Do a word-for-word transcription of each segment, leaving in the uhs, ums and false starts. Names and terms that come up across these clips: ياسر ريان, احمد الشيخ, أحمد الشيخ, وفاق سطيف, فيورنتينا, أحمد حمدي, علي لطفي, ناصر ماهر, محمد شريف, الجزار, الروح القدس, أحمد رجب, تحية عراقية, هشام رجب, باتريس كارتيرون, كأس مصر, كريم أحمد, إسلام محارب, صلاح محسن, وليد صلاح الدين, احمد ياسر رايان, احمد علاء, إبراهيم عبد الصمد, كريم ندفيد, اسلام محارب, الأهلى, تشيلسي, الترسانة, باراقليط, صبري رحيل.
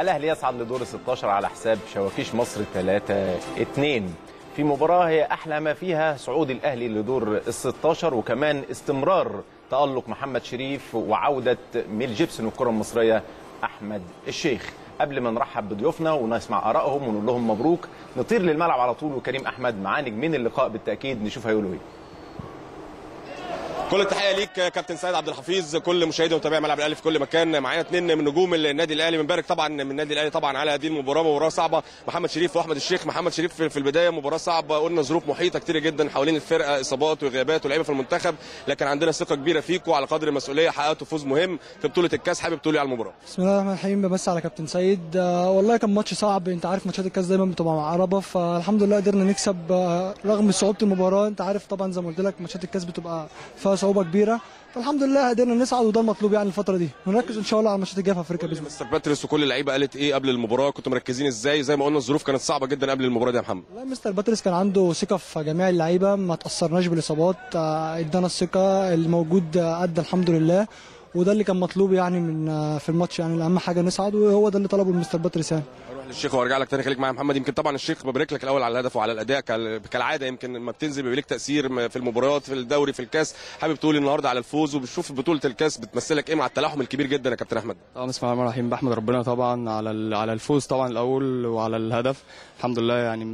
الاهلي يصعد لدور ستاشر على حساب شواكيش مصر تلاتة اتنين في مباراه هي احلى ما فيها صعود الاهلي لدور ال ستاشر، وكمان استمرار تألق محمد شريف وعوده ميل جيبسون الكره المصريه احمد الشيخ. قبل ما نرحب بضيوفنا ونسمع ارائهم ونقول لهم مبروك، نطير للملعب على طول وكريم احمد معاه نجمين اللقاء بالتاكيد، نشوف هيقولوا ايه. كل التحيه ليك كابتن سيد عبد الحفيظ، كل مشاهدي ومتابعي ملعب الاهلي في كل مكان. معانا اثنين من نجوم النادي الاهلي، بنبارك طبعا من النادي الاهلي طبعا على هذه المباراه، مباراه صعبه، محمد شريف واحمد الشيخ. محمد شريف في البدايه مباراه صعبه، قلنا ظروف محيطه كتير جدا حوالين الفرقه، اصابات وغيابات ولاعيبه في المنتخب، لكن عندنا ثقه كبيره فيكم على قدر المسؤوليه، حققتوا فوز مهم في بطوله الكاس. حابب تقول ايه على المباراه؟ بسم الله الرحمن الرحيم، بس على كابتن سيد والله كان ماتش صعب، انت عارف ماتشات الكاس دايما بتبقى معقربه، فالحمد لله قدرنا نكسب رغم صعوبه المباراه، انت عارف طبعا زي ما قلت لك ماتشات الكاس بتبقى صعوبة كبيرة، فالحمد لله قدرنا نسعد وده المطلوب يعني الفترة دي، ونركز إن شاء الله على الماتشات الجاية في أفريقيا بإذن الله. مستر باتريس وكل اللعيبة قالت إيه قبل المباراة؟ كنتوا مركزين إزاي؟ زي ما قلنا الظروف كانت صعبة جدا قبل المباراة دي يا محمد. والله مستر باتريس كان عنده ثقة في جميع اللعيبة، ما تأثرناش بالإصابات، إدانا الثقة اللي موجود أدى الحمد لله، وده اللي كان مطلوب يعني من في الماتش، يعني أهم حاجة نسعد وهو ده اللي طلبه المستر باتريس يعني. الشيخ وارجع لك تاني، خليك معايا محمد. يمكن طبعا الشيخ ببارك لك الاول على الهدف وعلى الاداء كالعاده، يمكن لما بتنزل بيبقى لك تاثير في المباريات في الدوري في الكاس، حابب تقول النهارده على الفوز وبتشوف بطوله الكاس بتمثلك ايه مع التلاحم الكبير جدا يا كابتن احمد؟ اه بسم الله الرحمن الرحيم، بحمد ربنا طبعا على على الفوز طبعا الاول وعلى الهدف، الحمد لله يعني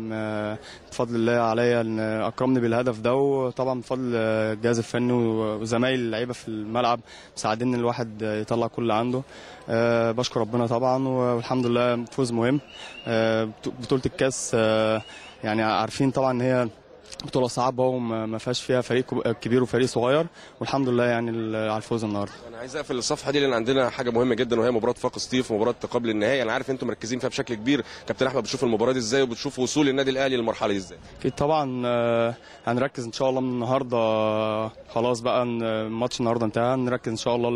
بفضل الله عليا ان اكرمني بالهدف ده، وطبعا بفضل الجهاز الفني وزمايل اللعيبه في الملعب مساعدين ان الواحد يطلع كل عنده. أه بشكر ربنا طبعا والحمد لله فوز مهم. أه بطولة الكاس أه يعني عارفين طبعا ان هي بطولة صعبة وما فيهاش فيها فريق كبير وفريق صغير، والحمد لله يعني على الفوز النهارده. انا عايز اقفل الصفحة دي لان عندنا حاجة مهمة جدا وهي مباراة فاق سطيف ومباراة قبل النهائي، انا عارف انتم مركزين فيها بشكل كبير، كابتن احمد بتشوف المباراة دي ازاي وبتشوف وصول النادي الاهلي للمرحلة دي ازاي؟ اكيد طبعا آه هنركز ان شاء الله من النهارده، خلاص بقى ماتش النهارده انتهى، نركز ان شاء الله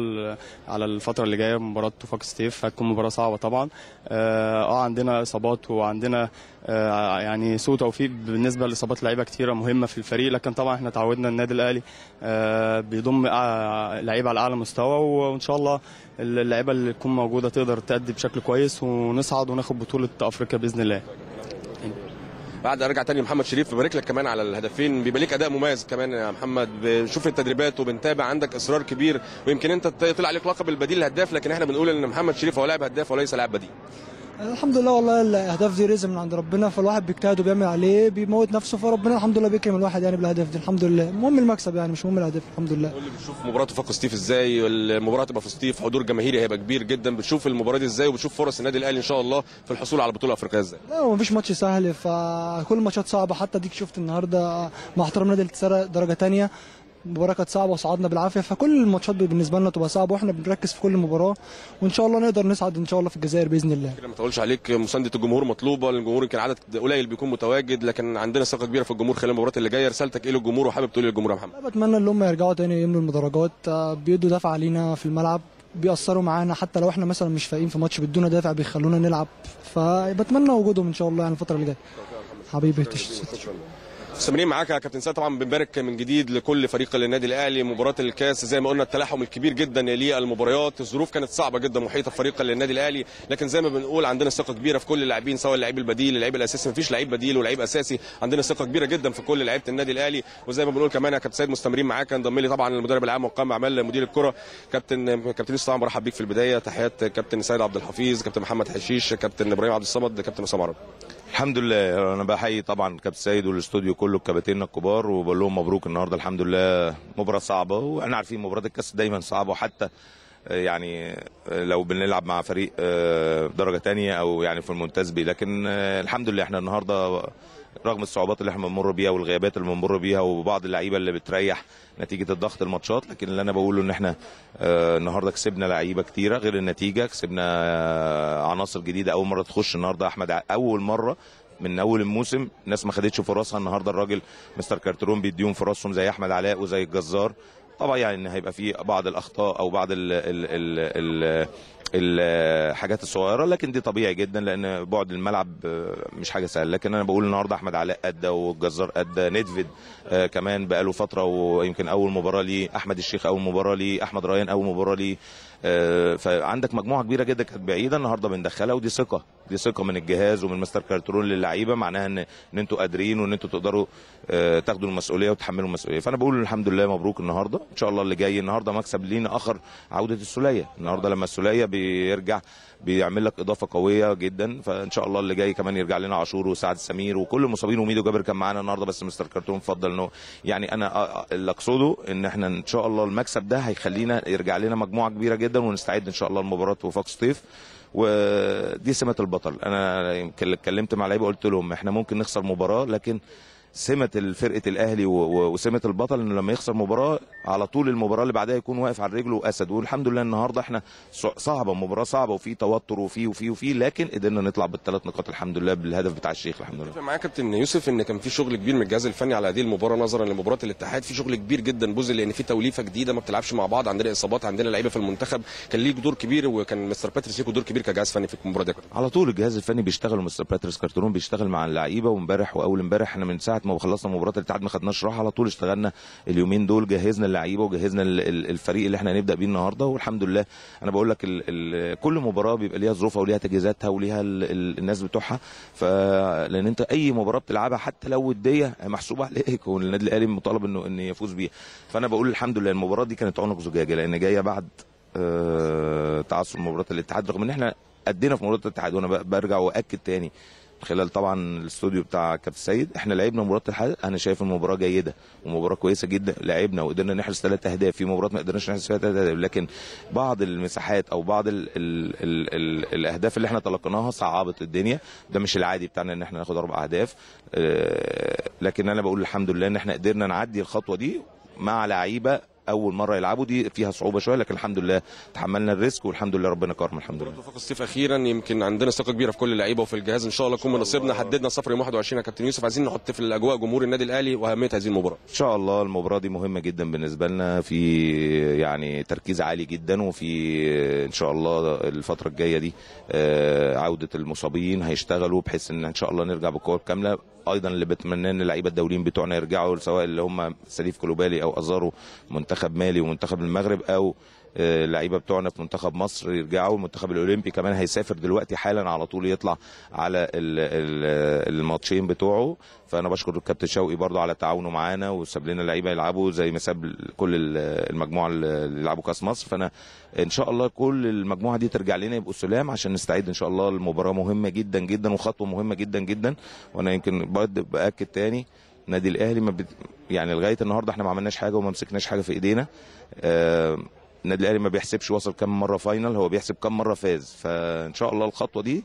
على الفترة اللي جاية مباراة فاق سطيف، هتكون مباراة صعبة طبعا. اه, آه عندنا اصابات وعندنا آه يعني سوء توفيق بالنسبة لاصابات لعيبة كتيرة مهمه في الفريق، لكن طبعا احنا تعودنا النادي الاهلي آه بيضم آه لعيبه على اعلى مستوى، وان شاء الله اللعيبه اللي تكون موجوده تقدر تأدي بشكل كويس ونصعد وناخد بطوله افريقيا باذن الله. بعد ارجع تاني محمد شريف، ببارك لك كمان على الهدفين، بيبقى ليك اداء مميز كمان يا محمد، بنشوف التدريبات وبنتابع، عندك اصرار كبير، ويمكن انت طلع عليك لقب البديل الهداف، لكن احنا بنقول ان محمد شريف هو لاعب هداف وليس لاعب بديل. الحمد لله والله الاهداف دي رزق من عند ربنا، فالواحد بيجتهد وبيعمل عليه بيموت نفسه، فربنا الحمد لله بيكرم الواحد يعني بالاهداف دي الحمد لله، المهم المكسب يعني مش مهم الاهداف الحمد لله. قول لي بتشوف مباراه فاق سطيف ازاي؟ المباراه تبقى في سطيف، حضور جماهيري هيبقى كبير جدا، بتشوف المباراه دي ازاي وبتشوف فرص النادي الاهلي ان شاء الله في الحصول على بطوله افريقيه ازاي؟ لا هو مفيش ماتش سهل، فكل ماتشات صعبه، حتى ديك شفت النهارده مع احترام نادي الترسانة درجه ثانيه المباراه كانت صعبه وصعدنا بالعافيه، فكل الماتشات بالنسبه لنا تبقى صعبه، واحنا بنركز في كل مباراه، وان شاء الله نقدر نصعد ان شاء الله في الجزائر باذن الله. ما تقولش عليك مسانده الجمهور مطلوبه، الجمهور يمكن عدد قليل بيكون متواجد، لكن عندنا ثقه كبيره في الجمهور خلال المباريات اللي جايه، رسالتك ايه للجمهور وحابب تقول للجمهور يا محمد؟ بتمنى ان هم يرجعوا تاني يملوا المدرجات، بيدوا دفعه لينا في الملعب، بيأثروا معانا حتى لو احنا مثلا مش فايقين في ماتش بيدونا دافع بيخلونا نلعب، فبتمنى وجودهم ان شاء الله يعني الفتره اللي جايه. حبيبي مستمرين معاك يا كابتن سيد، طبعا بنبارك من جديد لكل فريق للنادي الاهلي، مباراه الكاس زي ما قلنا التلاحم الكبير جدا للمباريات، الظروف كانت صعبه جدا محيطه فريق للنادي الاهلي، لكن زي ما بنقول عندنا ثقه كبيره في كل اللاعبين، سواء اللاعب البديل اللاعب الاساسي، مفيش لعيب بديل ولاعيب اساسي، عندنا ثقه كبيره جدا في كل لعيبه النادي الاهلي، وزي ما بنقول كمان يا كابتن سيد مستمرين معاك. انضم لي طبعا المدرب العام وقائم اعمال مدير الكره كابتن كابتن يوسف، مرحب بيك في البدايه، تحيات كابتن سيد عبد الحفيظ، كابتن محمد حشيش، كابتن ابراهيم عبد الصمد، كابتن اسلام محارب. الحمد لله انا بحيي طبعا كابتن سيد والاستوديو كله وكباتننا الكبار وبقول لهم مبروك النهارده، الحمد لله مباراه صعبه، واحنا عارفين مباراه الكاس دايما صعبه، وحتى يعني لو بنلعب مع فريق درجه ثانيه او يعني في الممتاز بيه، لكن الحمد لله احنا النهارده رغم الصعوبات اللي احنا بنمر بيها والغيابات اللي بنمر بيها وبعض اللعيبه اللي بتريح نتيجه الضغط الماتشات، لكن اللي انا بقوله ان احنا النهارده كسبنا لعيبه كتيره غير النتيجه، كسبنا عناصر جديده اول مره تخش النهارده، احمد علاء اول مره من اول الموسم الناس ما خدتش فرصها، النهارده الراجل مستر كارتيرون بيديهم فرصهم زي احمد علاء وزي الجزار، طبعا يعني هيبقى في بعض الاخطاء او بعض ال ال ال الحاجات الصغيره، لكن دي طبيعي جدا لان بعد الملعب مش حاجه سهله، لكن انا بقول النهارده احمد علاء ادى والجزار ادى، ندفيد آه كمان بقاله فتره، ويمكن اول مباراه ليه، احمد الشيخ اول مباراه ليه، احمد ريان اول مباراه ليه، فعندك مجموعه كبيره جدا كانت بعيده النهارده بندخلها، ودي ثقه، دي ثقه من الجهاز ومن مستر كارتيرون للعيبه، معناها ان ان انتوا قادرين وان انتوا تقدروا تاخدوا المسؤوليه وتحملوا المسؤوليه. فانا بقول الحمد لله، مبروك النهارده، ان شاء الله اللي جاي النهارده مكسب لينا اخر عوده السوليه، النهارده لما السوليه بيرجع بيعمل لك اضافه قويه جدا، فان شاء الله اللي جاي كمان يرجع لنا عاشور وسعد سمير وكل المصابين، وميدو جابر كان معانا النهارده بس مستر كارتيرون فضل انه يعني انا اللي اقصده ان احنا ان شاء الله المكسب ده هيخلينا يرجع لنا مجموعه كبيره جدا ونستعد ان شاء الله لمباراه وفاق سطيف، ودي سمه البطل. انا يمكن اتكلمت مع لعيبه قلت لهم احنا ممكن نخسر مباراه، لكن سمه فرقه الاهلي وسمه البطل انه لما يخسر مباراه على طول المباراه اللي بعدها يكون واقف على رجله واسد. والحمد لله النهارده احنا صعبه، مباراه صعبه وفي توتر وفي وفي وفي لكن قدرنا نطلع بالثلاث نقاط الحمد لله، بالهدف بتاع الشيخ الحمد لله. معاك يا كابتن يوسف ان كان في شغل كبير من الجهاز الفني على هذه المباراه نظرا لمباراه الاتحاد، في شغل كبير جدا بوزل لان في توليفه جديده ما بتلعبش مع بعض، عندنا اصابات، عندنا لعيبه في المنتخب، كان ليه دور كبير وكان مستر باتريس ليه دور كبير كجهاز فني في المباراه دي. على طول الجهاز الفني بيشتغل ومستر باتريس كارتيرون بيشتغل مع اللعيبه، وامبارح واول امبارح احنا من ساعه ما خلصنا مباراه الاتحاد ما خدناش راحه، على طول اشتغلنا اليومين دول، جهزنا اللعيبه وجهزنا الفريق اللي احنا هنبدا بيه النهارده، والحمد لله انا بقول لك ال ال كل مباراه بيبقى ليها ظروفها وليها تجهيزاتها وليها الناس بتوعها، فلان انت اي مباراه بتلعبها حتى لو وديه محسوبه عليك، والنادي الاهلي مطالب انه ان يفوز بيها. فانا بقول الحمد لله المباراه دي كانت عنق زجاجه لان جايه بعد اه تعثر مباراه الاتحاد، رغم ان احنا قدنا في مباراه الاتحاد، وانا برجع واكد تاني خلال طبعا الاستوديو بتاع كابتن سيد احنا لعبنا مباراه الاتحاد، انا شايف المباراه جيده ومباراه كويسه جدا، لعبنا وقدرنا نحرز ثلاث اهداف، في مباراه ما قدرناش نحرز فيها ثلاث اهداف، لكن بعض المساحات او بعض ال ال ال ال الاهداف اللي احنا تلقيناها صعبت الدنيا، ده مش العادي بتاعنا ان احنا ناخد اربع اهداف، لكن انا بقول الحمد لله ان احنا قدرنا نعدي الخطوه دي مع لعيبه اول مره يلعبوا، دي فيها صعوبه شويه، لكن الحمد لله تحملنا الريسك والحمد لله ربنا كرم الحمد لله. وفاق الصيف اخيرا يمكن عندنا ثقه كبيره في كل اللعيبه وفي الجهاز، ان شاء الله يكون منصبنا، حددنا صفر يوم واحد وعشرين يا كابتن يوسف، عايزين نحط في الاجواء جمهور النادي الاهلي واهميه هذه المباراه. ان شاء الله المباراه دي مهمه جدا بالنسبه لنا، في يعني تركيز عالي جدا، وفي ان شاء الله الفتره الجايه دي عوده المصابين هيشتغلوا بحيث ان ان شاء الله نرجع بالقوه الكامله، ايضا اللي بتمناه ان اللعيبه الدوليين بتوعنا يرجعوا سواء اللي هم سليف كلوبالي او ازارو منتخب مالي ومنتخب المغرب، او اللعيبه بتوعنا في منتخب مصر يرجعوا، المنتخب الاولمبي كمان هيسافر دلوقتي حالا على طول يطلع على الماتشين بتوعه. فانا بشكر الكابتن شوقي برضو على تعاونه معانا وساب لنا لعيبه يلعبوا زي ما ساب كل المجموعه اللي يلعبوا كاس مصر، فانا ان شاء الله كل المجموعه دي ترجع لنا يبقوا سلام عشان نستعد ان شاء الله لمباراه مهمه جدا جدا وخطوه مهمه جدا جدا. وانا يمكن برضو باكد تاني النادي الاهلي ما بت... يعني لغايه النهارده احنا ما عملناش حاجه وما مسكناش حاجه في ايدينا. آه... النادي الاهلي ما بيحسبش وصل كم مره فاينل، هو بيحسب كم مره فاز، فان شاء الله الخطوه دي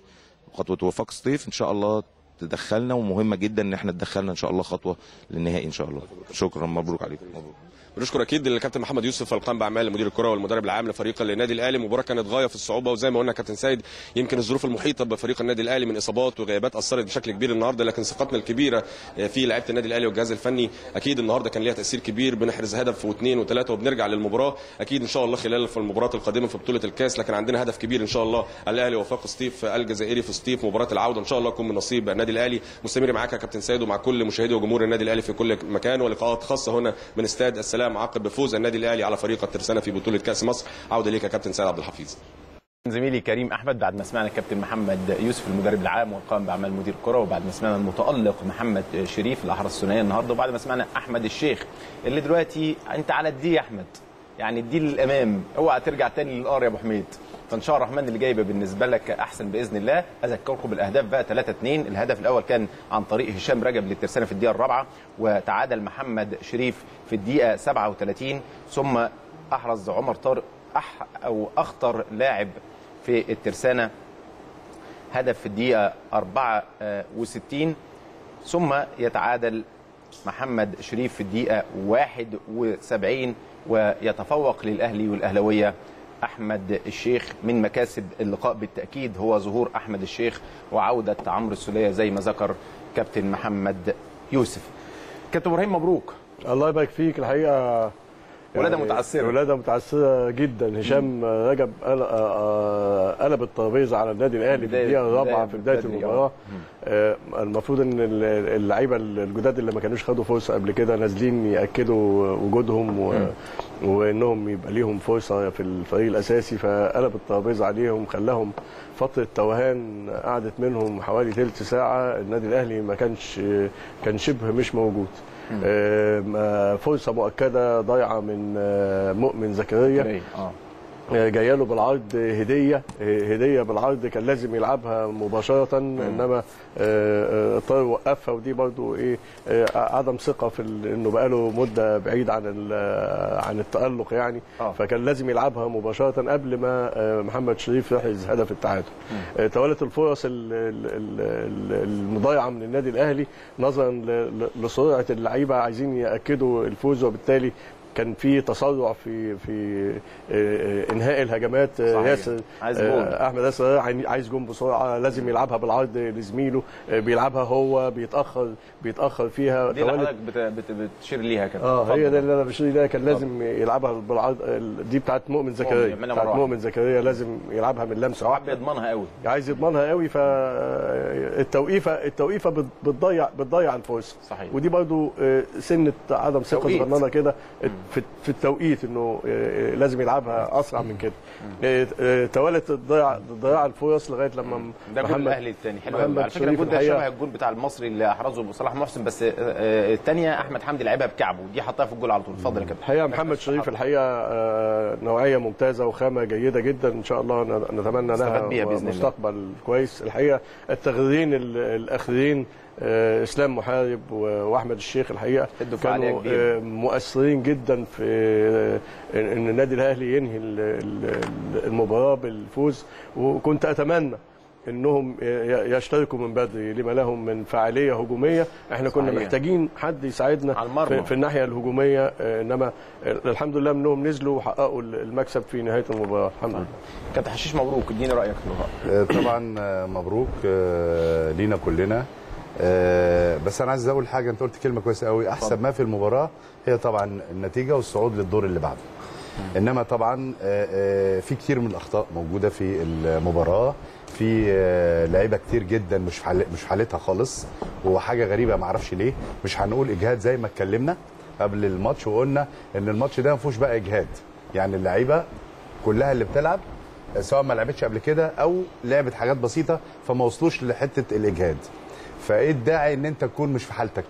خطوه وفاق سطيف ان شاء الله تدخلنا، ومهمه جدا ان احنا تدخلنا ان شاء الله خطوه للنهائي ان شاء الله. شكرا، مبروك عليكم. مبروك. بنشكر اكيد للكابتن محمد يوسف فرقان باعمال مدير الكره والمدرب العام لفريق النادي الاهلي، مباراه كانت غايه في الصعوبه، وزي ما قلنا كابتن سيد يمكن الظروف المحيطه بفريق النادي الاهلي من اصابات وغيابات اثرت بشكل كبير النهارده، لكن ثقتنا الكبيره في لعيبه النادي الاهلي والجهاز الفني اكيد النهارده كان ليها تاثير كبير، بنحرز هدف واثنين وثلاثه وبنرجع للمباراه اكيد ان شاء الله خلال في المباريات القادمه في بطوله الكاس، لكن عندنا هدف كبير ان شاء الله الاهلي وفاق سطيف الجزائري في سطيف مباراه العوده ان شاء الله يكون من نصيب النادي الاهلي. مستمر معاك يا كابتن سيد ومع كل مشاهدي وجمهور النادي الاهلي في كل مكان، ولقاءات خاصه هنا من استاد السلام عقب فوز النادي الاهلي على فريق الترسانه في بطوله كاس مصر. عوده ليك يا كابتن سيد عبد الحفيظ. زميلي كريم احمد، بعد ما سمعنا الكابتن محمد يوسف المدرب العام والقائم باعمال مدير الكره، وبعد ما سمعنا المتالق محمد شريف الاحرز الثنائيه النهارده، وبعد ما سمعنا احمد الشيخ اللي دلوقتي انت على الدي يا احمد، يعني الدي للامام، اوعى ترجع تاني للقار يا ابو حميد، فان شاء الرحمن اللي جايبه بالنسبه لك احسن باذن الله. اذكركم بالاهداف بقى ثلاثة اثنين، الهدف الاول كان عن طريق هشام رجب للترسانه في الدقيقه الرابعه، وتعادل محمد شريف في الدقيقه سبعة وثلاثين، ثم احرز عمر طارق أح او اخطر لاعب في الترسانه هدف في الدقيقه أربعة وستين، ثم يتعادل محمد شريف في الدقيقه واحد وسبعين، ويتفوق للاهلي والاهلاويه احمد الشيخ. من مكاسب اللقاء بالتاكيد هو ظهور احمد الشيخ وعوده عمرو السولية زي ما ذكر كابتن محمد يوسف. كابتن ابراهيم مبروك. الله يبارك فيك. الحقيقه ولاده يعني متعثره ولاده متعثره جدا. هشام رجب قلب الترابيزه على النادي الاهلي في الدقيقه الرابعه في بدايه المباراه. المفروض ان اللعيبه الجداد اللي ما كانوش خدوا فرصه قبل كده نازلين ياكدوا وجودهم و... وانهم يبقى ليهم فرصه في الفريق الاساسي، فقلب الترابيزه عليهم، خلاهم فتره توهان قعدت منهم حوالي ثلث ساعه. النادي الاهلي ما كانش كان شبه مش موجود. فرصه مؤكده ضايعه من مؤمن زكريا جايه له بالعرض، هديه هديه بالعرض كان لازم يلعبها مباشره، انما طار وقفها. ودي برضو ايه عدم ثقه في انه بقاله مده بعيد عن عن التالق يعني، فكان لازم يلعبها مباشره قبل ما محمد شريف يحرز هدف التعادل. توالت الفرص المضايعه من النادي الاهلي نظرا لسرعه اللعيبه عايزين ياكدوا الفوز، وبالتالي كان في تسرع في في انهاء الهجمات. ياسر احمد ياسر رايان عايز جون بسرعه، لازم يلعبها بالعرض لزميله، بيلعبها هو بيتاخر بيتاخر فيها. دي اللي حضرتك بتشير ليها كده؟ اه هي دي اللي انا بشير ليها، كان لازم يلعبها بالعرض. دي بتاعت مؤمن زكريا، بتاعت مؤمن زكريا لازم يلعبها من لمسه واحده، يضمنها قوي، عايز يضمنها قوي. فالتوقيفه التوقيفه بتضيع بتضيع الفرصه، ودي برضو سنه عدم ثقه صغننه كده في التوقيت، انه لازم يلعبها اسرع من كده. توالت ضياع ضياع الفرص لغايه لما ده جول الاهلي الثاني. حلو على فكره، المفروض ده شبه الجول بتاع المصري اللي احرزه صلاح محسن، بس الثانيه احمد حمدي لعبها بكعبه، دي حطها في الجول على طول. اتفضل يا كابتن. الحقيقه محمد شريف الحقيقه نوعيه ممتازه وخامه جيده جدا، ان شاء الله نتمنى لها مستقبل كويس. الحقيقه التغييرين الاخيرين اسلام محارب واحمد الشيخ الحقيقه كانوا مؤثرين جدا في ان النادي الاهلي ينهي المباراه بالفوز، وكنت اتمنى انهم يشتركوا من بدري لما لهم من فعاليه هجوميه. احنا كنا صحيح. محتاجين حد يساعدنا في, في الناحيه الهجوميه، انما الحمد لله انهم نزلوا وحققوا المكسب في نهايه المباراه الحمد لله. كابتن حشيش مبروك، اديني رايك في طبعا مبروك لينا كلنا. أه بس انا عايز اقول حاجه، انت قلت كلمه كويسه قوي، احسن ما في المباراه هي طبعا النتيجه والصعود للدور اللي بعده، انما طبعا في كتير من الاخطاء موجوده في المباراه، في لعيبه كتير جدا مش في حال مش في حالتها خالص، وحاجه غريبه ما اعرفش ليه. مش هنقول اجهاد زي ما اتكلمنا قبل الماتش وقلنا ان الماتش ده ما فيهوش بقى اجهاد، يعني اللعيبه كلها اللي بتلعب سواء ما لعبتش قبل كده او لعبت حاجات بسيطه فما وصلوش لحته الاجهاد. فايه الداعي ان انت تكون مش في حالتك؟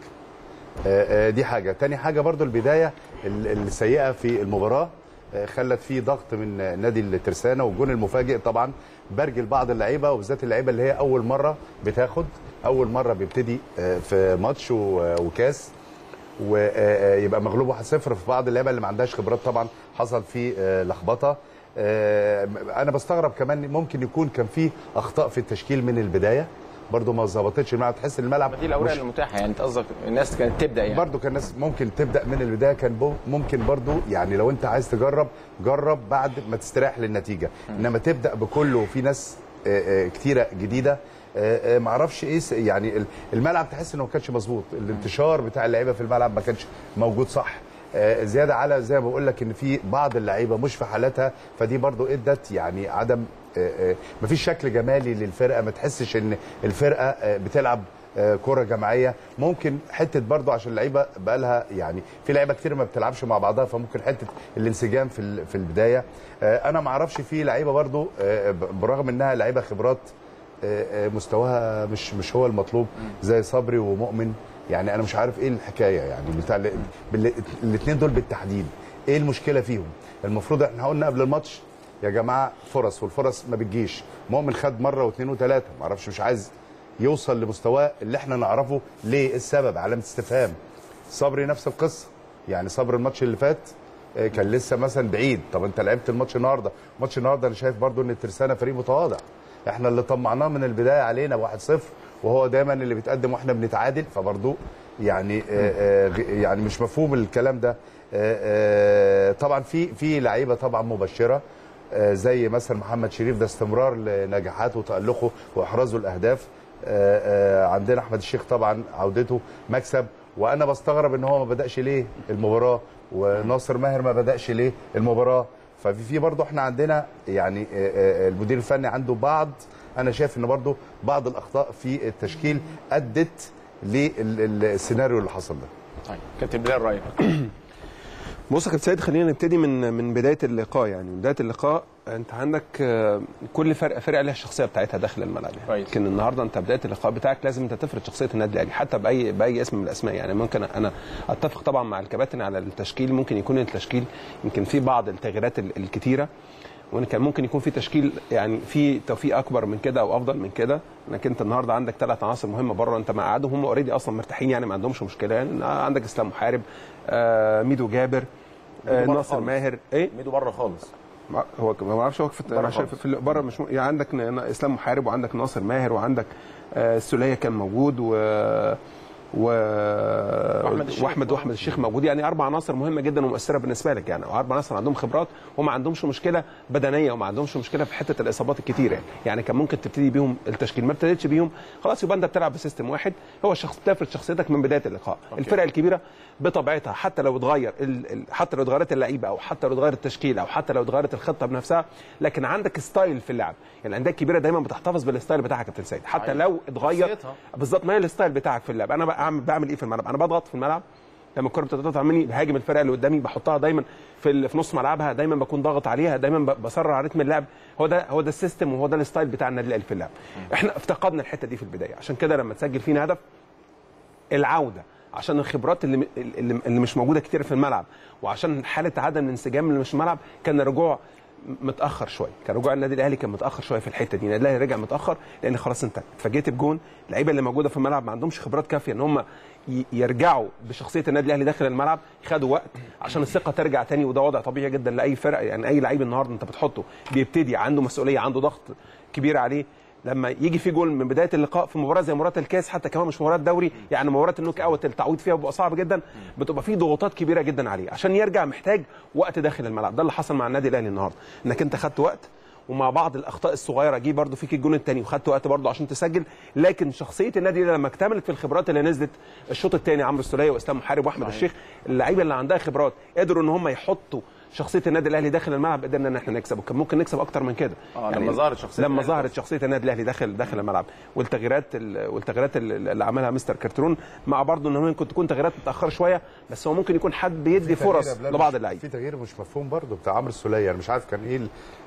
آآ آآ دي حاجه. تاني حاجه برضو البدايه السيئه في المباراه خلت فيه ضغط من نادي الترسانه، والجون المفاجئ طبعا برجل بعض اللعيبه، وبالذات اللعيبه اللي هي اول مره بتاخد، اول مره بيبتدي في ماتش وكاس ويبقى مغلوب واحد صفر. في بعض اللعيبه اللي ما عندهاش خبرات طبعا حصل فيه لخبطه. انا بستغرب كمان ممكن يكون كان فيه اخطاء في التشكيل من البدايه، برضه ما ظبطتش الملعب، تحس الملعب دي الاوراق المتاحه يعني. انت قصدك الناس كانت تبدا يعني؟ برضه كان الناس ممكن تبدا من البدايه، كان ممكن برضه يعني لو انت عايز تجرب جرب بعد ما تستريح للنتيجه، انما تبدا بكله وفي ناس كتيره جديده ما اعرفش ايه يعني. الملعب تحس انه ما كانش مظبوط، الانتشار بتاع اللعيبه في الملعب ما كانش موجود صح، زياده على زي ما بقول لك ان في بعض اللعيبه مش في حالتها، فدي برضه ادت يعني عدم مفيش شكل جمالي للفرقه، ما تحسش ان الفرقه بتلعب كره جماعيه. ممكن حته برضه عشان اللعيبه بقى لها يعني في لعيبه كتير ما بتلعبش مع بعضها، فممكن حته الانسجام في في البدايه. انا ما اعرفش في لعيبه برضه برغم انها لعيبه خبرات مستواها مش مش هو المطلوب زي صبري ومؤمن، يعني انا مش عارف ايه الحكايه يعني بتاع الاثنين دول بالتحديد، ايه المشكله فيهم؟ المفروض احنا قلنا قبل الماتش يا جماعه فرص والفرص ما بتجيش. مؤمن خد مره واثنين وثلاثه، ما اعرفش مش عايز يوصل لمستواه اللي احنا نعرفه، ليه السبب؟ علامه استفهام. صبري نفس القصه، يعني صبري الماتش اللي فات كان لسه مثلا بعيد، طب انت لعبت الماتش النهارده، ماتش النهارده انا شايف برضو ان الترسانه فريق متواضع، احنا اللي طمعناه من البدايه علينا واحد صفر وهو دايما اللي بيتقدم واحنا بنتعادل، فبرضو يعني آآ آآ يعني مش مفهوم الكلام ده. آآ آآ طبعا في في لعيبه طبعا مبشره زي مثلا محمد شريف، ده استمرار لنجاحاته وتألقه واحرازه الاهداف. عندنا احمد الشيخ طبعا عودته مكسب، وانا بستغرب ان هو ما بداش ليه المباراه، وناصر ماهر ما بداش ليه المباراه. ففي برضه احنا عندنا يعني المدير الفني عنده بعض، انا شايف ان برضه بعض الاخطاء في التشكيل ادت للسيناريو اللي حصل ده. طيب كابتن بلال رايك؟ بص يا كابتن سيد، خلينا نبتدي من من بدايه اللقاء. يعني من بدايه اللقاء انت عندك كل فرقه فرقه لها الشخصيه بتاعتها داخل الملعب، لكن النهارده انت بدايه اللقاء بتاعك لازم انت تفرض شخصيه النادي الاهلي حتى باي باي اسم من الاسماء. يعني ممكن انا اتفق طبعا مع الكباتن على التشكيل، ممكن يكون التشكيل يمكن في بعض التغييرات الكتيره، وان كان ممكن يكون في تشكيل يعني في توفيق اكبر من كده او افضل من كده، لكن انت النهارده عندك ثلاث عناصر مهمه بره انت مقعدهم، هم اوريدي اصلا مرتاحين يعني ما عندهمش مشكله. يعني عندك اسلام محارب، آه ميدو جابر، آه ناصر ماهر. ايه ميدو بره خالص؟ هو ما اعرفش هو في بره مش م... يعني عندك اسلام محارب وعندك ناصر ماهر وعندك آه السولية كان موجود و و واحمد واحمد واحمد الشيخ موجود. يعني اربع عناصر مهمه جدا ومؤثره بالنسبه لك، يعني اربع عناصر عندهم خبرات وما عندهمش مشكله بدنيه وما عندهمش مشكله في حته الاصابات الكتيره. يعني كان ممكن تبتدي بيهم التشكيل، ما ابتديتش بيهم خلاص يبقى انت بتلعب بسيستم واحد هو الشخص، بتفرض شخصيتك من بدايه اللقاء. أوكي. الفرق الكبيره بطبيعتها حتى لو اتغير ال... حتى لو اتغيرت اللعيبه او حتى لو اتغير التشكيل او حتى لو اتغيرت الخطه بنفسها، لكن عندك ستايل في اللعب. الانديه الكبيره دايما بتحتفظ بالستايل بتاعها يا كابتن سيد حتى لو اتغير بالظبط. ما هي الستايل بتاعك في اللعب؟ انا بعمل ايه في الملعب؟ انا بضغط في الملعب لما الكره بتتقطع مني، بهاجم الفرقه اللي قدامي، بحطها دايما في في نص ملعبها، دايما بكون ضاغط عليها، دايما بسرع رتم اللعب. هو ده هو ده السيستم وهو ده الستايل بتاع النادي الاهلي في اللعب. احنا افتقدنا الحته دي في البدايه، عشان كده لما تسجل فينا هدف العوده، عشان الخبرات اللي اللي مش موجوده كتير في الملعب، وعشان حاله عدم الانسجام اللي مش في الملعب، كان الرجوع متاخر شويه، كان رجوع النادي الاهلي كان متاخر شويه في الحته دي. النادي الاهلي رجع متاخر لان خلاص انت اتفاجئت بجون، اللعيبه اللي موجوده في الملعب ما عندهمش خبرات كافيه ان هم يرجعوا بشخصيه النادي الاهلي داخل الملعب، خدوا وقت عشان الثقه ترجع تاني، وده وضع طبيعي جدا لاي فرقه. يعني اي لعيب النهارده انت بتحطه بيبتدي عنده مسؤوليه، عنده ضغط كبير عليه، لما يجي في جول من بدايه اللقاء في مباراه زي مباراه الكاس، حتى كمان مش مباراه دوري، يعني مباراه النوك اوت التعويض فيها بيبقى صعب جدا، بتبقى فيه ضغوطات كبيره جدا عليه، عشان يرجع محتاج وقت داخل الملعب. ده اللي حصل مع النادي الاهلي النهارده، انك انت خدت وقت، ومع بعض الاخطاء الصغيره جه برده فيك الجول الثاني وخدت وقت برده عشان تسجل، لكن شخصيه النادي لما اكتملت في الخبرات اللي نزلت الشوط الثاني، عمرو السولية واسلام محارب واحمد الشيخ، اللعيبه اللي عندها خبرات قدروا ان هم يحطوا شخصيه النادي الاهلي داخل الملعب، قدرنا ان احنا نكسب، وكان ممكن نكسب اكتر من كده. آه يعني لما ظهرت شخصيه لما ظهرت شخصيه النادي الاهلي داخل داخل الملعب، والتغييرات والتغييرات اللي عملها مستر كارتيرون، مع برضه ان ممكن تكون تغييرات متاخره شويه، بس هو ممكن يكون حد بيدي فرص لبعض اللعيبه. في تغيير مش مفهوم برضه بتاع عمرو السولية، انا مش عارف كان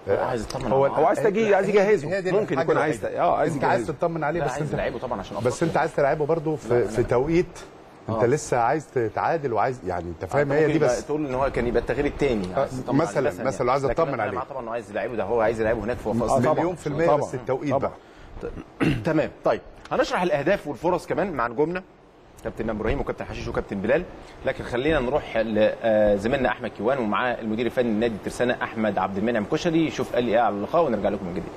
ايه، عايز يطمن، هو عايز تجي عايز يجهزه، ممكن يكون عايز اه عايز انت عايز تطمن عليه، بس انت لعيبه طبعا عشان بس انت عايز تلعبه برضه في في توقيت انت آه. لسه عايز تتعادل وعايز يعني انت فاهم هي دي، بس تقول ان هو كان يبقى التغيير الثاني مثلا يعني. مثلا عايز اطمن عليه طبعا انه عايز يلعبه، ده هو عايز يلعبه هناك في وفاصل آه مليون في المية، بس التوقيت بقى. تمام. طيب هنشرح الاهداف والفرص كمان مع نجومنا كابتن ابراهيم وكابتن حشيش وكابتن بلال، لكن خلينا نروح لزميلنا احمد كيوان ومعاه المدير الفني لنادي الترسانة احمد عبد المنعم كشري، يشوف قال ايه على اللقاء ونرجع لكم من جديد.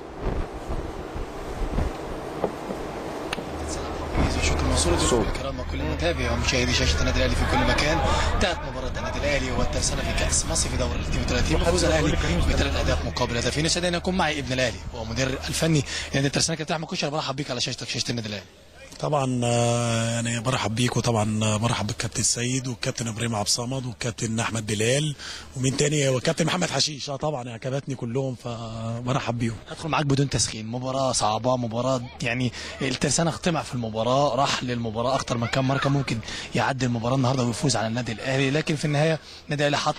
صوت كرامة كل متابع ومشاهدي شاشة النادي الأهلي في كل مكان. انتهت مباراة النادي الأهلي والترسانة في كأس مصر في دور الاثنين وثلاثين، وفوز الأهلي بثلاث أهداف مقابل هدفين. يسعدني أن أكون معي ابن الأهلي ومدير الفني لنادي الترسانة كابتن أحمد كشري، برحب بيك على شاشتك شاشة النادي الأهلي. طبعا يعني برحب بيك، وطبعا برحب بالكابتن سيد والكابتن ابراهيم عبد الصمد والكابتن احمد بلال ومين تاني والكابتن محمد حشيش، اه طبعا يعني كباتني كلهم فبرحب بيهم. ادخل معاك بدون تسخين، مباراه صعبه، مباراه يعني الترسانة اقتمع في المباراه، راح للمباراه اكتر من كام مره، كان ممكن يعدي المباراه النهارده ويفوز على النادي الاهلي، لكن في النهايه النادي الاهلي حط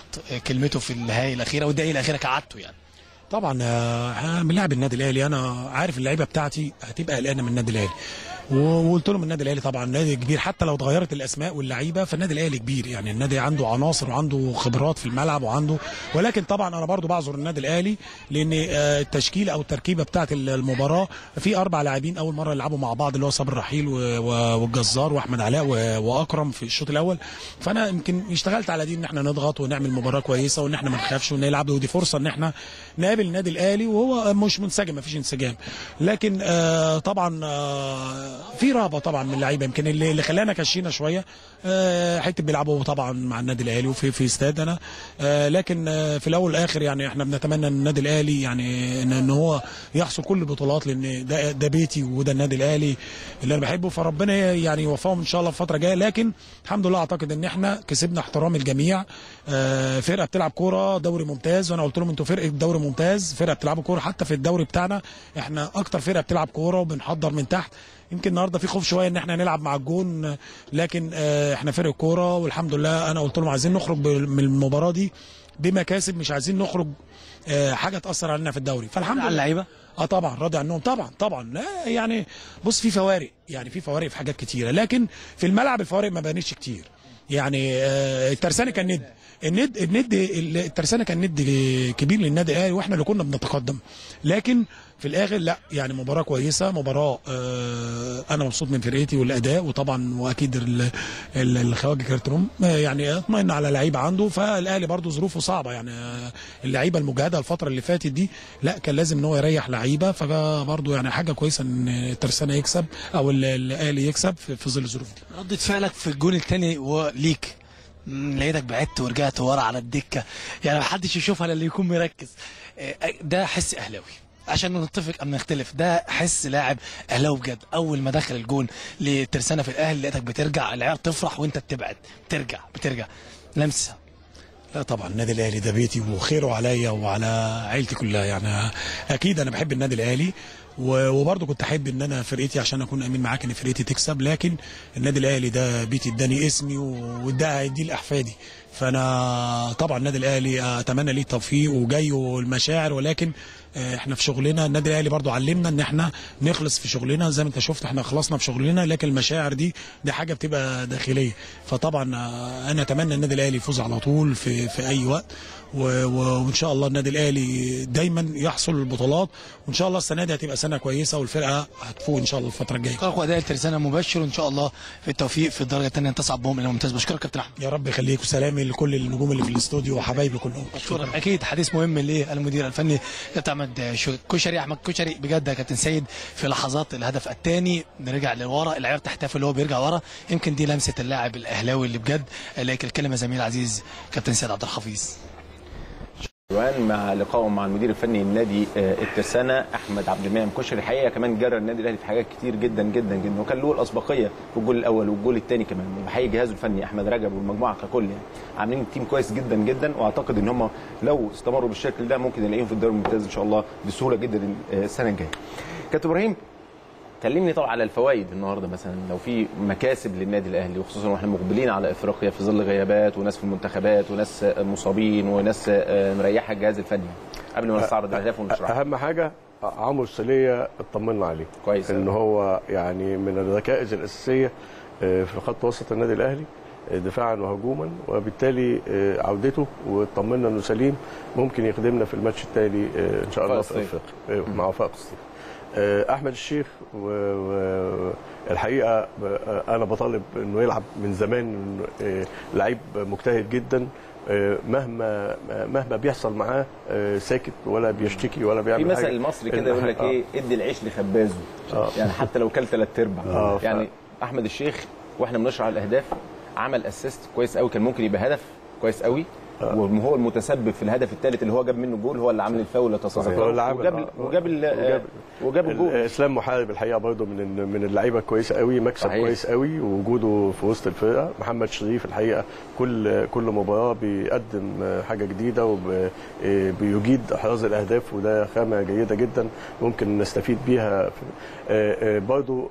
كلمته في النهايه الاخيره، والدقيقه الاخيره كعادته يعني. طبعا احنا بنلعب النادي الاهلي، انا عارف اللعيبه بتاعتي هتبقى قلقانه من النادي الاهلي، وقلت لهم النادي الاهلي طبعا نادي كبير، حتى لو اتغيرت الاسماء واللعيبه فالنادي الاهلي كبير، يعني النادي عنده عناصر وعنده خبرات في الملعب وعنده، ولكن طبعا انا برضو بعذر النادي الاهلي لان التشكيل او التركيبه بتاعه المباراه في اربع لاعبين اول مره يلعبوا مع بعض، اللي هو صبري رحيل والجزار واحمد علاء واكرم في الشوط الاول، فانا يمكن اشتغلت على دي ان احنا نضغط ونعمل مباراه كويسه وان احنا ما نخافش ونلعب، ودي فرصه ان احنا نقابل النادي الاهلي وهو مش منسجم، ما فيش انسجام، لكن طبعا في رهبه طبعا من اللعيبه، يمكن اللي خلانا كشينا شويه حته بيلعبوا طبعا مع النادي الاهلي وفي في استادنا، لكن في الاول والاخر يعني احنا بنتمنى ان النادي الاهلي يعني ان هو يحصل كل البطولات، لان ده ده بيتي وده النادي الاهلي اللي انا بحبه، فربنا يعني يوفقهم ان شاء الله في الفتره الجايه. لكن الحمد لله اعتقد ان احنا كسبنا احترام الجميع، فرقه بتلعب كوره دوري ممتاز، وانا قلت لهم انتوا فرقه دوري ممتاز، فرقه بتلعبوا كوره، حتى في الدوري بتاعنا احنا اكتر فرقه بتلعب كوره وبنحضر من تحت. يمكن النهارده في خوف شويه ان احنا نلعب مع الجون، لكن احنا فريق كوره والحمد لله. انا قلت لهم عايزين نخرج من المباراه دي بمكاسب، مش عايزين نخرج حاجه تاثر علينا في الدوري، فالحمد لله. اللعيبه اه طبعا راضي عنهم طبعا طبعا، لا يعني بص في فوارق، يعني في فوارق في حاجات كتيره، لكن في الملعب الفوارق ما بانتش كتير. يعني الترسانه كان ند الند الند الترسانه كان ند كبير للنادي الاهلي، واحنا اللي كنا بنتقدم، لكن في الاخر لا، يعني مباراه كويسه، مباراه آه انا مبسوط من فرقتي والاداء، وطبعا واكيد الخواجه كارتيرون يعني اطمئن على لعيب عنده، فالاهلي برضو ظروفه صعبه، يعني اللعيبه المجهده الفتره اللي فاتت دي لا كان لازم ان هو يريح لعيبه، فبرضو يعني حاجه كويسه ان الترسانه يكسب او الاهلي يكسب في ظل الظروف دي. ردة فعلك في الجون الثاني وليك لقيتك بعدت ورجعت ورا على الدكه، يعني محدش يشوفها الا اللي يكون مركز، ده حس اهلاوي، عشان نتفق أم نختلف، ده حس لاعب اهلاوي بجد. اول ما دخل الجون للترسانه في الاهلي لقيتك بترجع، العيال تفرح وانت بتبعد، بترجع بترجع لمسه. لا طبعا النادي الاهلي ده بيتي وخيره عليا وعلى عيلتي كلها، يعني اكيد انا بحب النادي الاهلي، وبرضه كنت احب ان انا فرقتي، عشان اكون امين معاك، ان فرقتي تكسب، لكن النادي الاهلي ده بيتي، اداني اسمي وده هيديه لاحفادي، فانا طبعا النادي الاهلي اتمنى ليه التوفيق وجاي والمشاعر، ولكن احنا في شغلنا النادي الاهلي برضه علمنا ان احنا نخلص في شغلنا، زي ما انت شفت احنا خلصنا في شغلنا، لكن المشاعر دي دي حاجه بتبقى داخليه، فطبعا انا اتمنى النادي الاهلي يفوز على طول في في اي وقت، وان شاء الله النادي الاهلي دايما يحصل البطولات، وان شاء الله السنه دي هتبقى سنه كويسه والفرقه هتفوق ان شاء الله الفتره الجايه. اقوى اداء الترسانه مبشر، وان شاء الله في التوفيق في الدرجه الثانيه تصعد بهم الى الممتاز. بشكرك كابتن احمد. يا رب يخليك، وسلام لكل النجوم اللي في الاستوديو وحبايبي كلهم. بشكرك. اكيد حديث مهم للمدير الفني كابتن احمد كشري، احمد كشري بجد يا كابتن سيد. في لحظات الهدف الثاني نرجع لورا، العيال بتحتفل وهو بيرجع ورا، يمكن دي لمسه اللاعب الاهلاوي اللي بجد. لك الكلمه زميل عزيز كابتن سيد عبد الحفيظ. مع لقائه مع المدير الفني النادي الترسانه احمد عبد المنعم كشري، الحقيقه كمان جرى النادي الاهلي في حاجات كتير جدا جدا جدا، وكان له الاسبقيه في الجول الاول والجول الثاني كمان. بحيي جهازه الفني احمد رجب والمجموعه ككل، يعني عاملين تيم كويس جدا جدا، واعتقد ان هم لو استمروا بالشكل ده ممكن نلاقيهم في الدوري الممتاز ان شاء الله بسهوله جدا السنه الجايه. كابتن ابراهيم كلمني طبعا على الفوائد النهارده، مثلا لو في مكاسب للنادي الاهلي، وخصوصا واحنا مقبلين على افريقيا في ظل غيابات وناس في المنتخبات وناس مصابين وناس مريحه الجهاز الفني، قبل ما نستعرض الاهداف ونشرحها. اهم حاجه عمرو السولية اطمنا عليه كويس، ان هو يعني من الركائز الاساسيه في خط وسط النادي الاهلي دفاعا وهجوما، وبالتالي عودته واطمنا انه سليم ممكن يخدمنا في الماتش التالي ان شاء الله في افريقيا مع وفاق الصيف. احمد الشيخ والحقيقه انا بطالب انه يلعب من زمان، لعيب مجتهد جدا، مهما مهما بيحصل معاه ساكت ولا بيشتكي ولا بيعمل حاجه. في مثل المصري كده يقول لك ايه، ادي العيش لخبازه، يعني حتى لو كل ثلاث ارباع. يعني احمد الشيخ واحنا بنشرح الاهداف عمل اسيست كويس قوي، كان ممكن يبقى هدف كويس قوي، وهو المتسبب في الهدف الثالث اللي هو جاب منه جول، هو اللي عامل الفاول وجاب وجاب وجاب وجاب الجول. اسلام محارب الحقيقه برضه من من اللعيبه كويسه قوي، مكسب صحيح. كويس قوي ووجوده في وسط الفرقه. محمد شريف الحقيقه كل كل مباراه بيقدم حاجه جديده وبيجيد احراز الاهداف، وده خامه جيده جدا ممكن نستفيد بيها برضه.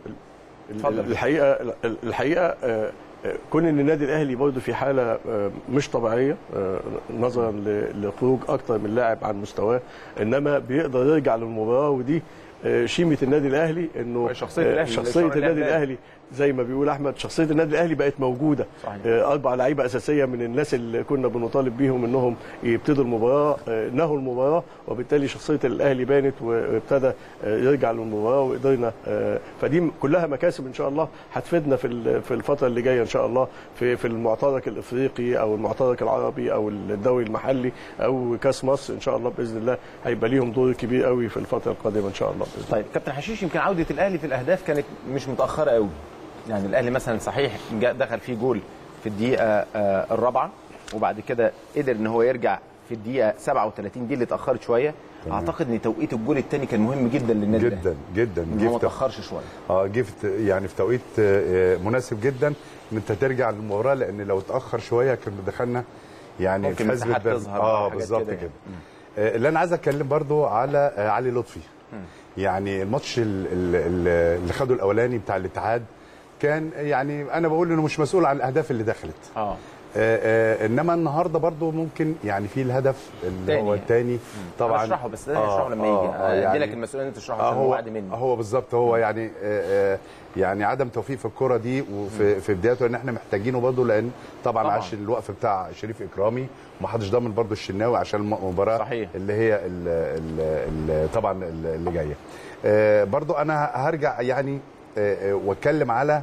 الحقيقه الحقيقه كون ان النادي الاهلي برضه في حاله مش طبيعيه نظرا لخروج اكتر من لاعب عن مستواه، انما بيقدر يرجع للمباراه، ودي شيمه النادي الاهلي، انه شخصيه الاهلي شخصيه النادي الاهلي زي ما بيقول احمد، شخصيه النادي الاهلي بقت موجوده. اربع لعيبه اساسيه من الناس اللي كنا بنطالب بيهم انهم يبتدوا المباراه نهوا المباراه، وبالتالي شخصيه الاهلي بانت وابتدى يرجع للمباراه وقدرنا، فدي كلها مكاسب ان شاء الله هتفيدنا في في الفتره اللي جايه ان شاء الله في في المعترك الافريقي او المعترك العربي او الدوري المحلي او كاس مصر ان شاء الله باذن الله، هيبقى ليهم دور كبير قوي في الفتره القادمه ان شاء الله. طيب كابتن حشيش، يمكن عوده الاهلي في الاهداف كانت مش متاخره قوي، يعني الاهلي مثلا صحيح دخل فيه جول في الدقيقه الرابعه وبعد كده قدر ان هو يرجع في الدقيقه سبعة وثلاثين، دي اللي اتاخرت شويه. تمام. اعتقد ان توقيت الجول الثاني كان مهم جدا للنادي جدا جدا جدا، ما تاخرش شويه، اه جفت يعني في توقيت مناسب جدا ان انت ترجع للمباراه، لان لو اتاخر شويه كان دخلنا يعني في حزب تظهر. اه بالظبط كده. اللي انا عايز اتكلم برضو على علي لطفي، يعني الماتش اللي خده الاولاني بتاع الاتحاد كان يعني انا بقول انه مش مسؤول عن الاهداف اللي دخلت، اه انما النهارده برضو ممكن يعني في الهدف اللي هو الثاني طبعا اشرحه، بس ده اشرحه لما يجي ادي لك المسؤوليه انت تشرحه عشان هو عادي مني. هو بالظبط هو يعني يعني عدم توفيق في الكره دي وفي في بدايته ان احنا محتاجينه برضو، لان طبعا عاش الوقف بتاع شريف اكرامي ومحدش ضامن برضو الشناوي عشان المباراه اللي هي ال ال ال طبعا اللي جايه. برضو انا هرجع يعني واتكلم على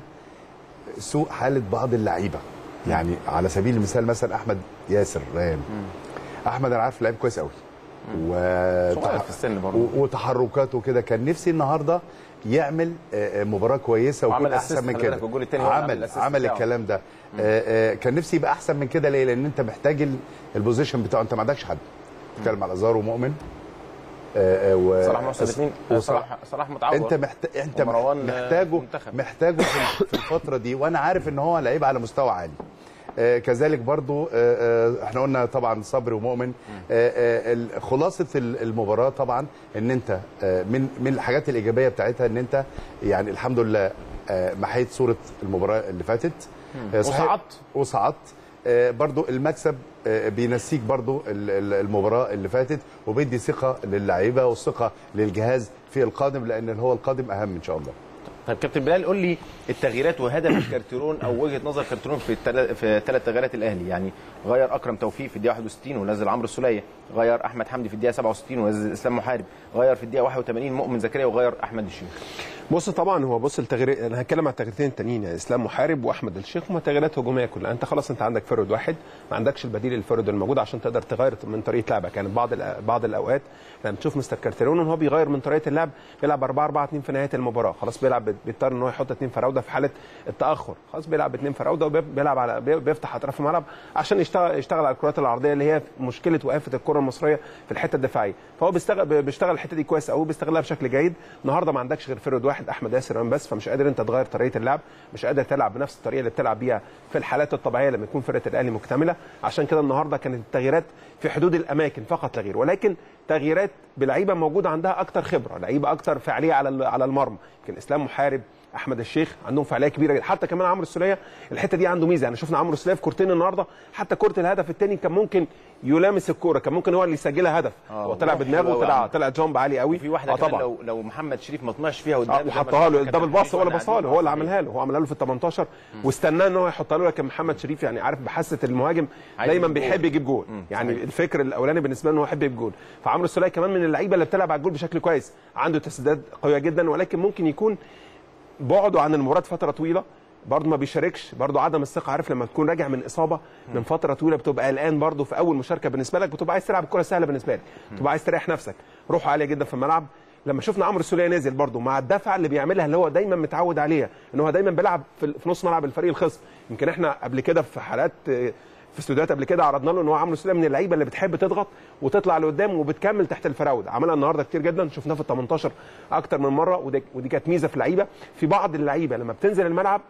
سوء حاله بعض اللعيبه، يعني على سبيل المثال مثلا احمد ياسر رايان. احمد انا عارف لعيب كويس قوي وصغير في السن برضه وتحركاته كده، كان نفسي النهارده يعمل مباراه كويسه ويكون احسن من كده. عمل عمل الكلام ده، كان نفسي يبقى احسن من كده. ليه؟ لان انت محتاج البوزيشن بتاعه، انت ما عندكش حد. بتتكلم على الجزار ومؤمن و صلاح محسن الاثنين، وصلاح صلاح متعوض. انت محتاج انت محتاجه محتاجه في الفتره دي، وانا عارف ان هو لعيب على مستوى عالي. آه كذلك برضو آه احنا قلنا طبعا صبري ومؤمن. آه آه خلاصه المباراه طبعا ان انت آه من من الحاجات الايجابيه بتاعتها ان انت يعني الحمد لله آه محيت صوره المباراه اللي فاتت، آه وصعدت وصعدت آه برضو المكسب آه بينسيك برضو المباراه اللي فاتت، وبيدي ثقه للعيبه والثقه للجهاز في القادم، لان هو القادم اهم ان شاء الله. طيب كابتن بلال، قول لي التغييرات وهدف كارتيرون او وجهه نظر كارتيرون في في ثلاث تغييرات الاهلي، يعني غير اكرم توفيق في الدقيقه واحد وستين ونزل عمرو السولية، غير احمد حمدي في الدقيقه سبعة وستين ونزل اسلام محارب، غير في الدقيقه واحد وثمانين مؤمن زكريا، وغير احمد الشيخ. بص طبعا هو بص التغيير، انا هتكلم على التغييرتين التانيين، يعني اسلام محارب واحمد الشيخ، هما تغييرات هجوميه كلها. انت خلاص انت عندك فرد واحد، ما عندكش البديل للفرد الموجود عشان تقدر تغير من طريقه لعبك. يعني بعض بعض الاوقات لما بتشوف مستر كارتيرون وهو بيغير من طريقه اللعب، بيلعب أربعة أربعة اثنين في نهايه المباراه، خلاص بيلعب بيضطر ان هو يحط اثنين فراوده في حاله التاخر، خلاص بيلعب باثنين فراوده وبيلعب على بيفتح اطراف الملعب عشان يشتغل يشتغل على الكرات العرضيه اللي هي مشكله وقافه الكره المصريه في الحته الدفاعيه. فهو بيشتغل بيشتغل الحته دي كويس قوي، بيستغلها بشكل جيد. النهارده ما عندكش غير فرد واحد احمد ياسر رايان بس، فمش قادر انت تغير طريقه اللعب، مش قادر تلعب بنفس الطريقه اللي بتلعب بيها في الحالات الطبيعيه لما يكون فرقه الاهلي مكتمله. عشان كده النهارده كانت التغييرات في حدود الاماكن فقط لا غير، ولكن تغييرات بلعيبه موجوده عندها اكتر خبره، لعيبه اكتر فعاليه على على المرمى. يمكن اسلام محارب احمد الشيخ عندهم فعاليه كبيره، حتى كمان عمرو السولية الحته دي عنده ميزه. يعني شفنا عمرو السولية في كورتين النهارده، حتى كره الهدف الثاني كان ممكن يلامس الكوره، كان ممكن هو اللي يسجلها هدف. هو طلع بدماغه وطلع طلع جامب عالي قوي. في واحده كمان لو لو محمد شريف ما طمعش فيها قدام وحطها له الدبل باص، ولا باصها له، هو اللي عملها له، هو عملها له في الثمنتاشر واستناه ان هو يحطها له. لكن محمد شريف يعني عارف بحاسه المهاجم دايما بيحب يجيب جول، يعني الفكر الاولاني بالنسبه له ان هو يحب يجيب جول. فعمرو السولية كمان من اللعيبه اللي بتلعب على الجول بشكل كويس، عنده تسديدات قويه جدا، ولكن ممكن يكون بعده عن المباراه فتره طويله، برضه ما بيشاركش، برضه عدم الثقه. عارف لما تكون راجع من اصابه من فتره طويله بتبقى قلقان برضه في اول مشاركه بالنسبه لك، بتبقى عايز تلعب الكره سهله بالنسبه لك، بتبقى عايز تريح نفسك. روحه عاليه جدا في الملعب. لما شفنا عمرو السولية نازل برضه مع الدفعه اللي بيعملها اللي هو دايما متعود عليها، ان هو دايما بيلعب في نص ملعب الفريق الخصم. يمكن احنا قبل كده في حالات في استوديوهات قبل كده عرضنا له ان هو عمرو السولية من اللعيبه اللي بتحب تضغط وتطلع لقدام وبتكمل تحت الفراوده، عملها النهارده كتير جدا، شفناه في الثمنتاشر اكتر من مره، ودي, ودي كانت ميزه في اللعيبه. في بعض اللعيبه لما بتنزل الملعب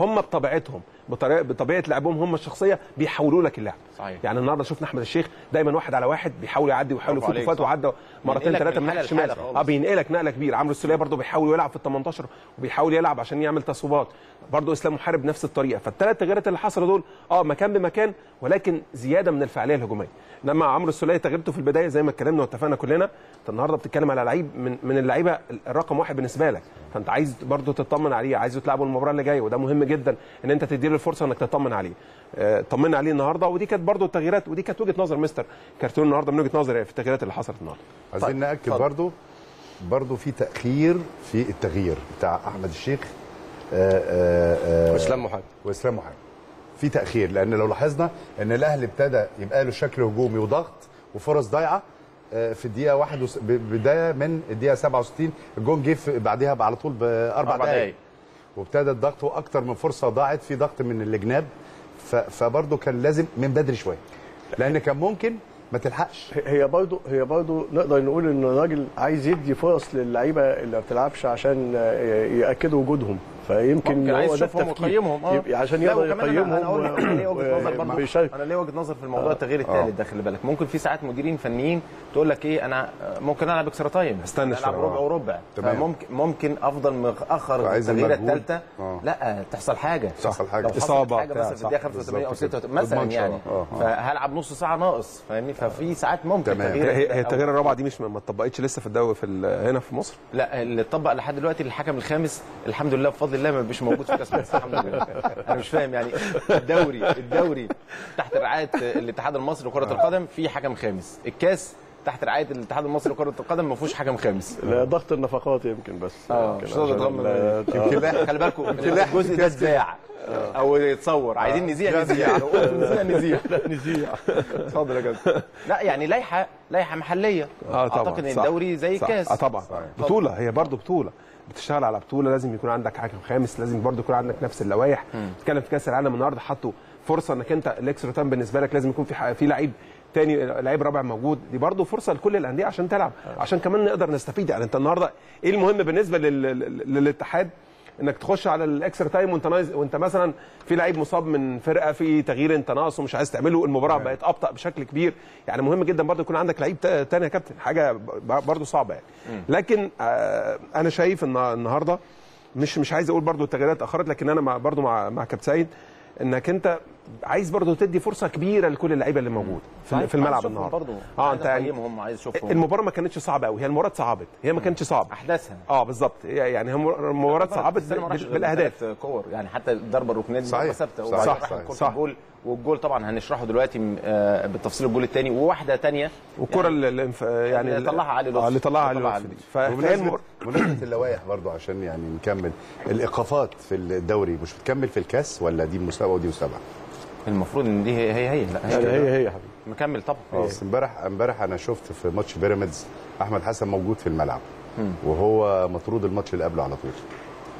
هم بطبيعتهم بطريقه بطبيعه لعبهم هم الشخصيه بيحولوا لك اللعب. صحيح. يعني النهارده شفنا احمد الشيخ دايما واحد على واحد بيحاول يعدي ويحاول يفوت وفات، وعدى مرتين ثلاثه من ناحيه الشمال، اه بينقلك نقله كبيره. عمرو السولية برضه بيحاول يلعب في الثمنتاشر وبيحاول يلعب عشان يعمل تصويبات، برضه اسلام محارب نفس الطريقه. فالثلاث تغييرات اللي حصلوا دول اه مكان بمكان، ولكن زياده من الفعاليه الهجوميه. لما عمرو السولية تغييرته في البدايه زي ما اتكلمنا واتفقنا كلنا، انت النهارده بتتكلم على لعيب من من اللعيبه الرقم واحد بالنسبه لك، فانت عايز برضه تطمن عليه، عايز تلعبه المباراه اللي جايه، وده مهم جدا ان انت تديله الفرصه انك تطمن عليه. طمنا عليه النهارده، ودي كانت برضه التغييرات، ودي كانت وجهه نظر مستر كارتيرون النهارده من وجهه نظري في التغييرات اللي حصلت النهارده. عايزين طيب. ناكد برضه برضه في تاخير في التغيير بتاع احمد الشيخ واسلام محارب واسلام محارب في تاخير، لان لو لاحظنا ان الاهلي ابتدى يبقى له شكل هجومي وضغط وفرص ضايعه، في الدقيقه واحد وس... بدايه من الدقيقه سبعة وستين الجون جه بعديها على طول باربع دقائق وابتدى الضغط واكتر من فرصه ضاعت في ضغط من الجناب ف... فبرضه كان لازم من بدري شويه لان كان ممكن ما تلحقش. هي برضه هي برضه نقدر نقول ان الراجل عايز يدي فرص للعيبه اللي ما بتلعبش عشان ياكدوا وجودهم فيمكن هو ده تقييمهم اه عشان يقدر يقيمهم. انا اقول لك انا ليه وجهه نظر برضه انا ليه وجهه نظر في الموضوع التغيير الثالث ده. خلي بالك ممكن في ساعات مديرين فنيين تقول لك ايه انا ممكن العب اكسترا تايم استنى شويه العب ربع وربع فممكن ممكن افضل متاخر التغييره الثالثه لا تحصل حاجه تحصل حاجه اصابه مثلا في الدقيقه خمسة وثمانين او ستة وثمانين مثلا يعني فهلعب نص ساعه ناقص فاهمني. ففي ساعات ممكن تغيير. هي التغيير الرابعه دي مش ما اتطبقتش لسه في الدوري في هنا في مصر؟ لا اللي اتطبق لحد دلوقتي الحكم الخامس الحمد لله بفضل الله ما بيش موجود في كاس مصر الحمد لله. انا مش فاهم يعني الدوري الدوري تحت رعايه الاتحاد المصري لكره القدم في حكم خامس، الكاس تحت رعايه الاتحاد المصري لكره القدم ما فيهوش حكم خامس. لا ضغط النفقات يمكن بس اه مش يمكن. خلي بالكم الجزء ده اتباع او يتصور عايزين نذيع نذيع لو قلنا نذيع نذيع اتفضل يا كابتن. لا يعني لائحه لائحه محليه اعتقد ان الدوري زي الكاس اه طبعا بطوله هي برضه بطوله بتشتغل على بطوله لازم يكون عندك حكم خامس لازم برضه يكون عندك نفس اللوائح. بتتكلم في كاس العالم النهارده حطوا فرصه انك انت الاكسترا تايم بالنسبه لك لازم يكون في في لعيب تاني لعيب رابع موجود دي برضه فرصه لكل الانديه عشان تلعب عشان كمان نقدر نستفيد. يعني انت النهارده ايه المهم بالنسبه للاتحاد انك تخش على الاكسترا تايم وانت نايز وانت مثلا في لعيب مصاب من فرقه في تغيير انت ناقصه مش عايز تعمله المباراه بقت ابطا بشكل كبير. يعني مهم جدا برضه يكون عندك لعيب تاني يا كابتن حاجه برضه صعبه يعني. لكن انا شايف ان النهارده مش مش عايز اقول برضه التغييرات اتاخرت لكن انا برضه مع مع كابتن سيد انك انت عايز برضه تدي فرصه كبيره لكل اللعيبه اللي موجوده في الملعب النهارده. اه انت قيمهم عايز اشوفهم. المباراه ما كانتش صعبه قوي هي المباراه صعبت هي ما كانتش صعبه احداثها اه بالظبط يعني المباراه صعبت بالاهداف كور يعني حتى الضربه الركنيه دي ثابته وبعدين كره الجول والجول طبعا هنشرحه دلوقتي بالتفصيل الجول الثاني وواحده ثانيه الكره اللي يعني اللي طلعها علي لطفي اللي طلعها علي لطفي فهي بمناسبه اللوائح برضه عشان يعني نكمل. الايقافات في الدوري مش بتكمل في الكاس ولا دي مسابقه ودي مسابقه؟ المفروض ان دي هي هي هي لا هي هي, هي يا حبيبي مكمل طبعا. بس امبارح امبارح انا شفت في ماتش بيراميدز احمد حسن موجود في الملعب وهو مطرود الماتش اللي قبله على طول.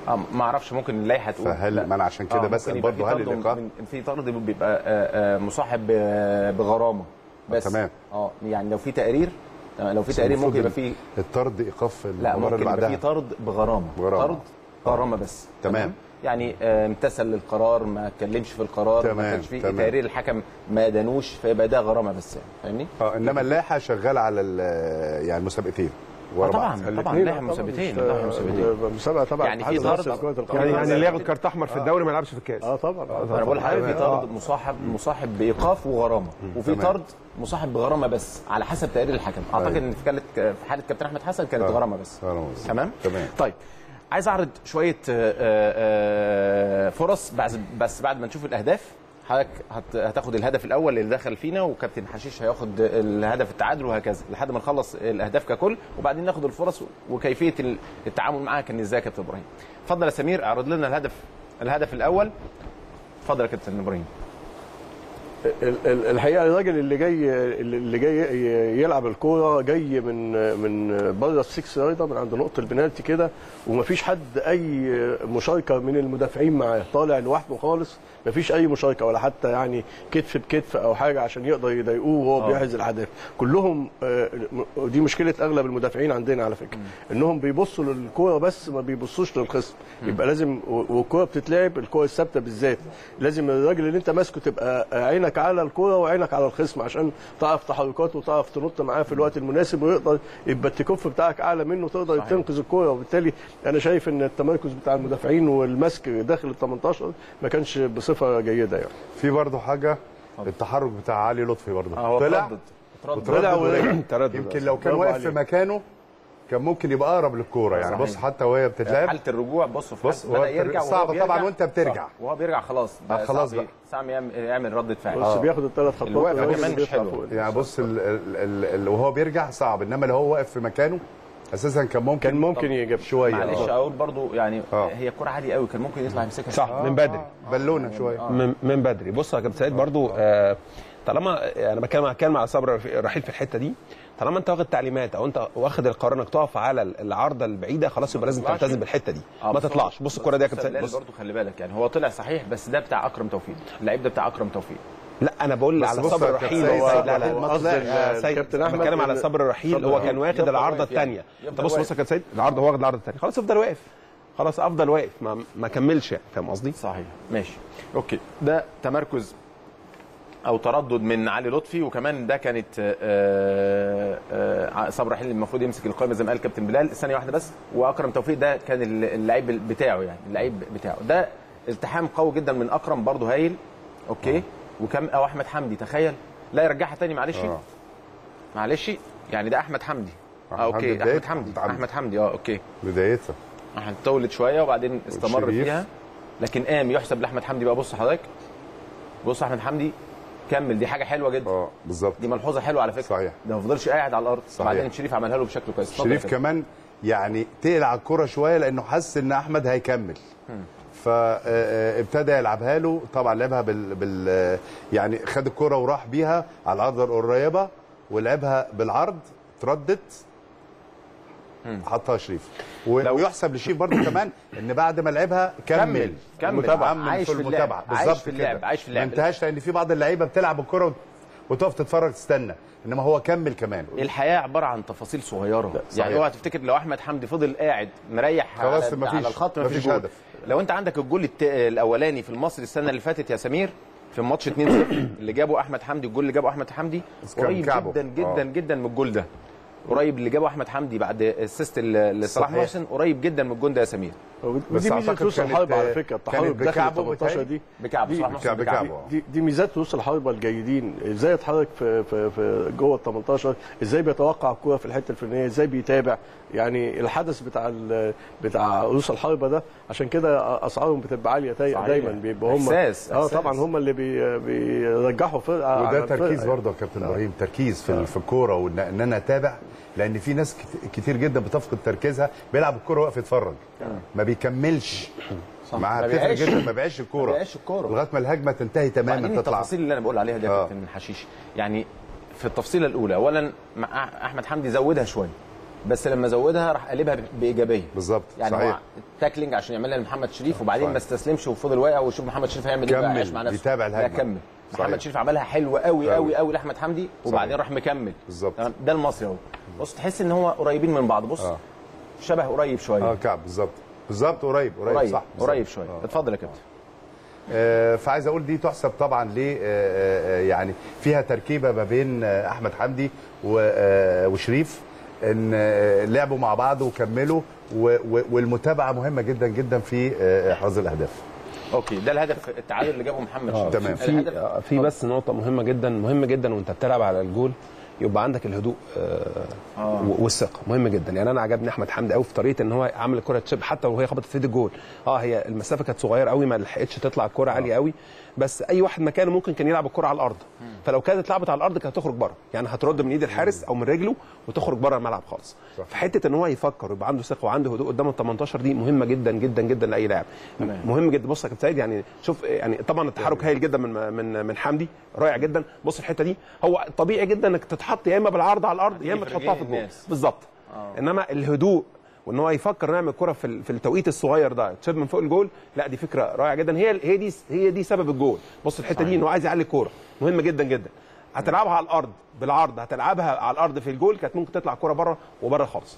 اه ما اعرفش ممكن اللائحه تقول فهل ما انا عشان كده آه بسال برضه هل الايقاف في طرد بيبقى آآ آآ مصاحب بغرامه بس آه تمام اه يعني لو في تقرير لو في تقرير ممكن يبقى في الطرد ايقاف المباراه اللي بعدها لا ممكن يبقى في طرد بغرامه طرد غرامه بس تمام يعني امتثل للقرار ما اتكلمش في القرار ما كانش في تقرير الحكم ما دانوش فيبقى ده غرامه بس يعني فاهمني؟ اه انما اللائحه شغاله على يعني مسابقتين ورا بعض طبعا طبعا اللائحه مسابقتين اللائحه مسابقتين مسابقه طبعا يعني في طرد يعني اللي ياخد كارت احمر في الدوري ما يلعبش في الكاس اه طبعا انا بقول لحضرتك في طرد مصاحب مصاحب بايقاف وغرامه وفي طرد مصاحب بغرامه بس على حسب تقرير الحكم. اعتقد ان كانت في حاله كابتن احمد حسن كانت غرامه بس تمام تمام. طيب عايز اعرض شويه فرص بس بعد ما نشوف الاهداف. حضرتك هتاخد الهدف الاول اللي دخل فينا وكابتن حشيش هياخد الهدف التعادل وهكذا لحد ما نخلص الاهداف ككل وبعدين ناخد الفرص وكيفيه التعامل معاها كان ازاي يا كابتن ابراهيم. اتفضل يا سمير اعرض لنا الهدف الهدف الاول. اتفضل يا كابتن ابراهيم. الحقيقه الراجل اللي جاي اللي جاي يلعب الكوره جاي من من بره السكس ياردة من عند نقطه البنالتي كده ومفيش حد اي مشاركه من المدافعين معاه طالع لوحده خالص مفيش اي مشاركه ولا حتى يعني كتف بكتف او حاجه عشان يقدر يضايقوه وهو بيحرز الهدف كلهم. دي مشكله اغلب المدافعين عندنا على فكره انهم بيبصوا للكوره بس ما بيبصوش للخصم. يبقى لازم والكوره بتتلعب الكوره الثابته بالذات لازم الراجل اللي انت ماسكه تبقى عينك على الكوره وعينك على الخصم عشان تعرف تحركاته وتعرف تنط معاه في الوقت المناسب ويقدر يبقى التكف بتاعك اعلى منه تقدر تنقذ الكوره. وبالتالي انا شايف ان التمركز بتاع المدافعين والمسك داخل ال تمنتاشر ما كانش بصفه جيده يعني. في برضه حاجه التحرك بتاع علي لطفي برضه طلع تردد يمكن لو كان واقف في مكانه كان ممكن يبقى اقرب للكوره يعني. بص حتى وهي بتتلعب حاله الرجوع بص في بص بدا يرجع صعبه طبعا وانت بترجع وهو بيرجع خلاص بقى خلاص بقى سام يعمل رده فعل بص بياخد الثلاث خطوات كمان مش حلو يعني. بص وهو بيرجع صعب انما لو هو واقف في مكانه اساسا كان ممكن كان ممكن يجيب شويه معلش اقول برضو يعني أوه. هي كرة عاليه قوي كان ممكن يطلع يمسكها صح من بدري بالونه شويه من بدري. بص يا كابتن سعيد برضو طالما انا بتكلم كان مع صبري رحيل في الحته دي، طالما انت واخد تعليمات او انت واخد القرار انك تقف على العارضه البعيده، خلاص يبقى لازم تلتزم بالحته دي، آه ما تطلعش. بص الكره دي يا كابتن، بص برضه خلي بالك، يعني هو طلع صحيح بس ده بتاع اكرم توفيق، اللعيب ده بتاع اكرم توفيق. لا انا بقول على صبري رحيل، لا لا لا كابتن احمد بتكلم على صبري رحيل، هو كان واخد العارضه الثانيه. انت بص بص يا كابتن سيد، العارضه هو واخد العارضه الثانيه، خلاص افضل واقف، خلاص افضل واقف ما, ما كملش يعني، فاهم قصدي؟ صحيح، ماشي، اوكي. ده تمركز او تردد من علي لطفي، وكمان ده كانت صبري رحيل المفروض يمسك القائمه زي ما قال كابتن بلال ثانيه واحده بس، واكرم توفيق ده كان اللعيب بتاعه، يعني اللعيب بتاعه ده التحام قوي جدا من اكرم برضه هايل، اوكي. وكم او احمد حمدي تخيل، لا يرجعها تاني معلش آه. معلش يعني ده احمد حمدي آه اوكي، احمد حمدي احمد حمدي اه اوكي، بدايتها هتطولت شويه وبعدين استمر شريف فيها، لكن قام يحسب لاحمد حمدي بقى. بص حضرتك، بص احمد حمدي كمل، دي حاجه حلوه جدا اه بالظبط، دي ملحوظه حلوه على فكره، صحيح ده ما فضلش قاعد على الارض، وبعدين شريف عملها له بشكل كويس. شريف كمان يعني تقل على الكوره شويه لانه حس ان احمد هيكمل م. فابتدى يلعبها له، طبعا لعبها بال, بال يعني خد الكرة وراح بيها على العارضة القريبة ولعبها بالعرض، تردت حطها شريف، ويحسب لشريف برضه كمان ان بعد ما لعبها كمل كمل عايش في المتابعة، بالظبط في اللعب، عايش في اللعب، ما انتهاش، لان في بعض اللعيبة بتلعب الكرة وتقف تتفرج تستنى، انما هو كمل كمان. الحقيقه عباره عن تفاصيل صغيره، يعني اوعى تفتكر لو احمد حمدي فضل قاعد مريح على, على الخط مفيش هدف. لو انت عندك الجول الاولاني في المصري السنه اللي فاتت يا سمير في ماتش اتنين صفر اللي جابه احمد حمدي، الجول اللي جابه احمد حمدي قريب جدا جدا جدا من الجول ده، قريب اللي جابه احمد حمدي بعد السيست لصلاح محسن، قريب جدا من الجول ده يا سمير. ودي ميزه يوسف الحرب على فكره، التحول بتاع تمنتاشر دي بكعبه صلاح محسن، بكعبه دي, دي ميزات يوسف الحرب الجيدين، ازاي يتحرك في في, في جوه ال تمنتاشر، ازاي بيتوقع الكوره في الحته الفنيه، ازاي بيتابع، يعني الحدث بتاع بتاع يوسف الحرب ده، عشان كده اسعارهم بتبقى عاليه دايما، بيبقوا هم اه طبعا هم اللي بي بيرجحوا فرقه. وده تركيز برضه يا كابتن ابراهيم، تركيز في في الكوره، وان انا اتابع، لان في ناس كتير جدا بتفقد تركيزها، بيلعب الكوره واقف يتفرج ما بيكملش مع التفريق جدا، ما بيعيش الكوره لغايه ما الهجمه تنتهي تماما تطلع. التفاصيل اللي انا بقول عليها دي يا كابتن حشيش، يعني في التفصيله الاولى اولا احمد حمدي زودها شويه، بس لما زودها راح قلبها بايجابيه، بالظبط يعني صحيح. تاكلينج عشان يعملها لمحمد شريف، وبعدين صحيح. ما استسلمش وفضل واقع، وشوف محمد شريف هيعمل ايه، عايش مع نفسه يتابع الهجمه. محمد شريف عملها حلوه قوي قوي قوي لاحمد حمدي، وبعدين راح مكمل بالظبط، ده المصري اهو. بص تحس ان هو قريبين من بعض، بص شبه قريب شويه اه كعب، بالظبط بالظبط قريب قريب صح قريب شويه. اتفضل يا كابتن. آه فعايز اقول دي تحسب طبعا ليه، آه يعني فيها تركيبه ما بين احمد حمدي وشريف، ان لعبوا مع بعض وكملوا، والمتابعه مهمه جدا جدا في احراز الاهداف. اوكي ده الهدف التعادل اللي جابه محمد شريف. تمام. في في بس نقطه مهمه جدا مهمه جدا، وانت بتلعب على الجول يبقى عندك الهدوء آه. والثقه مهمه جدا. يعني انا عجبني احمد حمدي قوي في طريقه ان هو عمل الكره تشيب، حتى وهي خبطت في ايد الجول اه هي المسافه كانت صغيره قوي، ما لحقتش تطلع الكره آه. عاليه قوي، بس اي واحد مكانه ممكن كان يلعب الكره على الارض، م. فلو كانت اتلعبت على الارض كانت هتخرج بره، يعني هترد من ايد الحارس او من رجله وتخرج بره الملعب خالص. في حته ان هو يفكر ويبقى عنده ثقه وعنده هدوء قدام ال تمنتاشر دي مهمه جدا جدا جدا لاي لاعب، مهم جدا. بص يا كابتن سيد، يعني شوف يعني طبعا التحرك هايل جدا من من من حمدي، رائع جدا. بص الحته دي هو طبيعي جدا انك تتحط يا اما بالعرض على الارض يا اما تحطها في الجول، بالظبط آه. انما الهدوء وان هو يفكر نعمل كرة في في التوقيت الصغير ده تشيب من فوق الجول، لا دي فكره رائعه جدا، هي هي دي هي دي سبب الجول. بص الحته دي انه عايز يعلي الكوره، مهمه جدا جدا. هتلعبها على الارض بالعرض، هتلعبها على الارض في الجول، كانت ممكن تطلع كرة بره وبره خالص.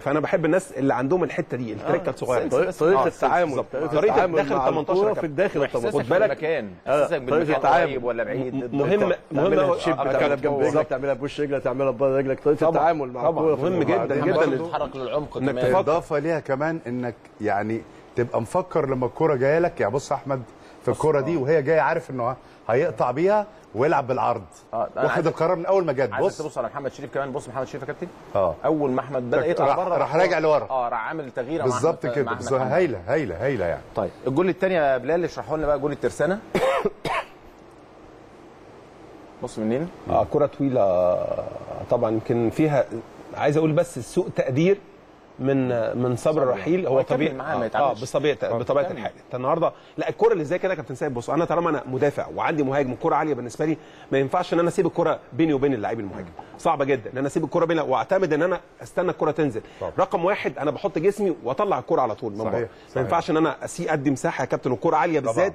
فانا بحب الناس اللي عندهم الحته دي، التركه الصغيره، طريقه التعامل، طريقه داخل ال تمنتاشر في الداخل، خد بالك احساسك بالمكان قريب ولا بعيد، مهم مهم تعملها بجنب رجلك، تعملها بوش رجلك، تعملها بره رجلك، طريقه التعامل مع الكوره مهم جدا جدا. تتحرك للعمق كمان، انك اضافه ليها كمان انك يعني تبقى مفكر لما الكوره جايه لك. يعني بص احمد في الكوره دي وهي جايه عارف انه هيقطع بيها ويلعب بالعرض، آه واخد القرار من اول ما جت. بص بص على محمد شريف كمان، بص محمد شريف يا كابتن آه. اول ما احمد بدا يطلع بره راح راجع لورا اه راح عامل تغيير بالظبط كده، هايله هايله هايله يعني. طيب الجول الثاني يا بلال اشرحوا لنا بقى، جول الترسانه. بص منين اه كره طويله طبعا، يمكن فيها عايز اقول بس سوء تقدير من من صبري رحيل. هو طبيعي معاه اه بطبيعه بطبيعه الحال. النهارده لا الكره اللي زي كده كابتن سيد، بص انا طالما انا مدافع وعندي مهاجم الكره عاليه بالنسبه لي، ما ينفعش ان انا اسيب الكره بيني وبين اللاعب المهاجم، صعبه جدا ان انا اسيب الكره بيني واعتمد ان انا استنى الكره تنزل. طبعا. رقم واحد انا بحط جسمي واطلع الكره على طول من بره، ما ينفعش ان انا اسيء ادي مساحه يا كابتن. الكره عاليه بالذات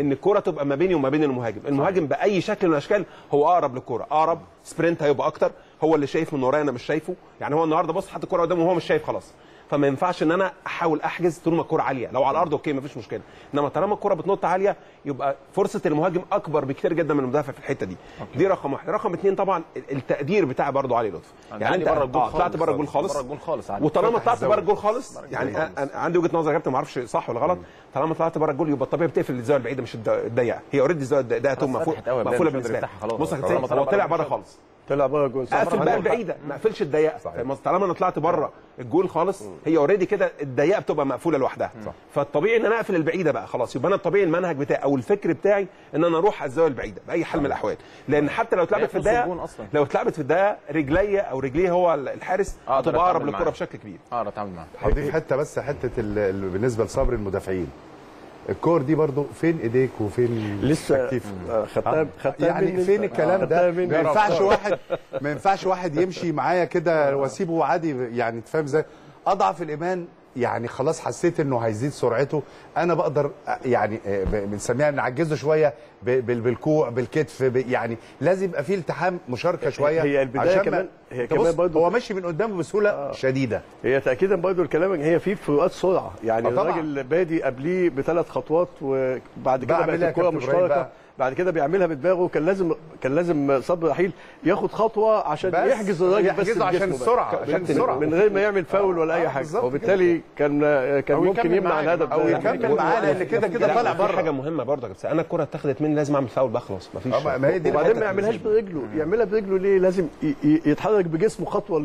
ان الكره تبقى ما بيني وما بين المهاجم. المهاجم باي شكل من الاشكال هو اقرب للكره، اقرب سبرنت هيبقى اكتر، هو اللي شايف من ورايا انا مش شايفه. يعني هو النهارده بص حط الكره قدامه وهو مش شايف خلاص، فما ينفعش ان انا احاول احجز طول ما الكره عاليه. لو على الارض اوكي مفيش مشكله، انما طالما الكره بتنط عاليه يبقى فرصه المهاجم اكبر بكتير جدا من المدافع في الحته دي. أوكي. دي رقم واحد. رقم اثنين طبعا التقدير بتاع برضه علي لطفي، يعني انت طلعت بره الجول خالص، وطالما طلعت بره الجول خالص يعني أنا عندي وجهه نظر يا كابتن ما اعرفش صح ولا غلط، طالما طلعت بره الجول يبقى الطبيعي بتقفل الزاويه البعيده مش الضيقه، هي اوريدي الزاويه الضيقه تبقى مقفوله بالنسبه لك. بص هو طلع بره خالص، طلع بره الجول قفل بقى البعيده ما قفلش الضيقه. طالما انا طلعت بره الجول خالص هي اوريدي كده الضيقه بتبقى مقفوله لوحدها، فالطبيعي ان انا اقفل البعيده بقى خلاص. يبقى انا الطبيعي المنهج بتاعي او الفكر بتاعي ان انا اروح على الزاويه البعيده باي حال من الاحوال، لان حتى لو اتلعبت في الضيقه لو اتلعبت في الضيقه رجليه او رجليه هو الحارس هتبقى اقرب للكره بشكل كبير. اقدر اتعامل معاها. هضيف حته بس حته بالنسبه لصبر المدافعين، الكور دي برضو فين ايديك وفين لسه خدتها يعني فين الكلام ده؟ ما ينفعش واحد ما ينفعش واحد يمشي معايا كده واسيبه عادي، يعني تفهم ازاي؟ اضعف الايمان يعني خلاص حسيت انه هيزيد سرعته، انا بقدر يعني بنسميها نعجزه شويه بالكوع بالكتف، يعني لازم يبقى فيه التحام مشاركه شويه. هي البدايه كمان هي كمان برضه هو ماشي من قدامه بسهوله آه. شديده. هي تاكيدا برضه الكلام هي في فروقات سرعه، يعني الراجل بادي قبليه بثلاث خطوات وبعد كده بقت الكوره مشتركه، بعد كده بيعملها بدماغه. كان لازم كان لازم صبري رحيل ياخد خطوه عشان يحجز الراجل بس يحجزه عشان السرعه عشان السرعه من غير ما يعمل فاول ولا اي حاجه، وبالتالي كان كان ممكن يمنع الهدف او يكمل معانا اللي كده كده طالع بره. حاجه مهمه برضه يا انا الكره اتاخدت مني لازم اعمل فاول بقى خلاص مفيش، وبعدين ما يعملهاش برجله، يعملها برجله ليه؟ لازم يتحرك بجسمه خطوه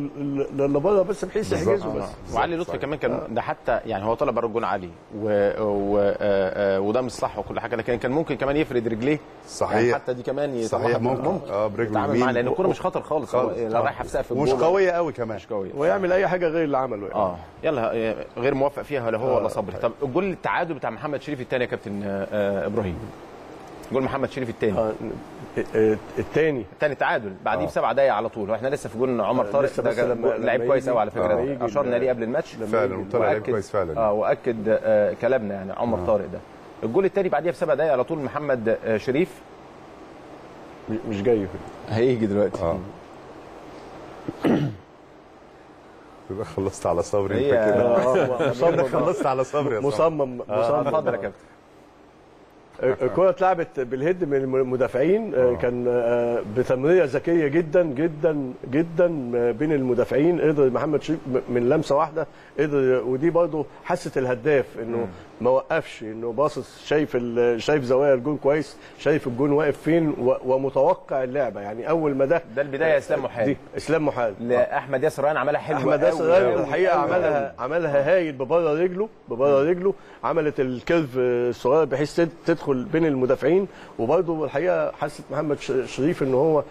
لبره بس بحيث يحجزه بس. وعلي لطفي كمان كان ده حتى يعني هو طلع بره الجون عالي وده مش صح وكل حاجه، لكن كان ممكن كمان يفرد رجليه صحيح يعني حتى دي كمان صحيح ممكن, ممكن. اه برجله يمين لان الكوره مش خطر خالص، لا رايحه في سقف الجول مش قويه قوي كمان مش قويه ويعمل اي حاجه غير اللي عمله يعني. اه يلا غير موفق فيها لا هو ولا صبري. طب الجول التعادل بتاع محمد شريف الثاني يا كابتن آه ابراهيم، جول محمد شريف الثاني آه الثاني الثاني تعادل بعديه بسبع دقايق على طول، واحنا لسه في جول عمر طارق ده لعيب كويس قوي على فكره، اشرنا ليه قبل الماتش فعلا طلع لعيب كويس فعلا اه واكد كلامنا يعني عمر طارق ده. الجول التاني بعديها بسبع دقايق على طول محمد شريف مش جاي هيجي دلوقتي اه يبقى خلصت على صبري كده صبري خلصت على صبري مصمم مصمم اتفضل يا كابتن. الكره اتلعبت بالهيد من المدافعين آه. كان بتمريره ذكيه جدا جدا جدا بين المدافعين، قدر محمد شريف من لمسه واحده قدر، ودي برضه حاسه الهداف انه ما وقفش، انه باصص شايف شايف زوايا الجون كويس، شايف الجون واقف فين ومتوقع اللعبه. يعني اول ما ده ده البدايه اسلام محارب اسلام محارب لاحمد ياسر رايان عملها حلوه، احمد ياسر رايان الحقيقه عملها عملها هايل ببره رجله ببره رجله، عملت الكيرف الصغير بحيث تدخل بين المدافعين، وبرضه الحقيقه حاسه محمد شريف ان هو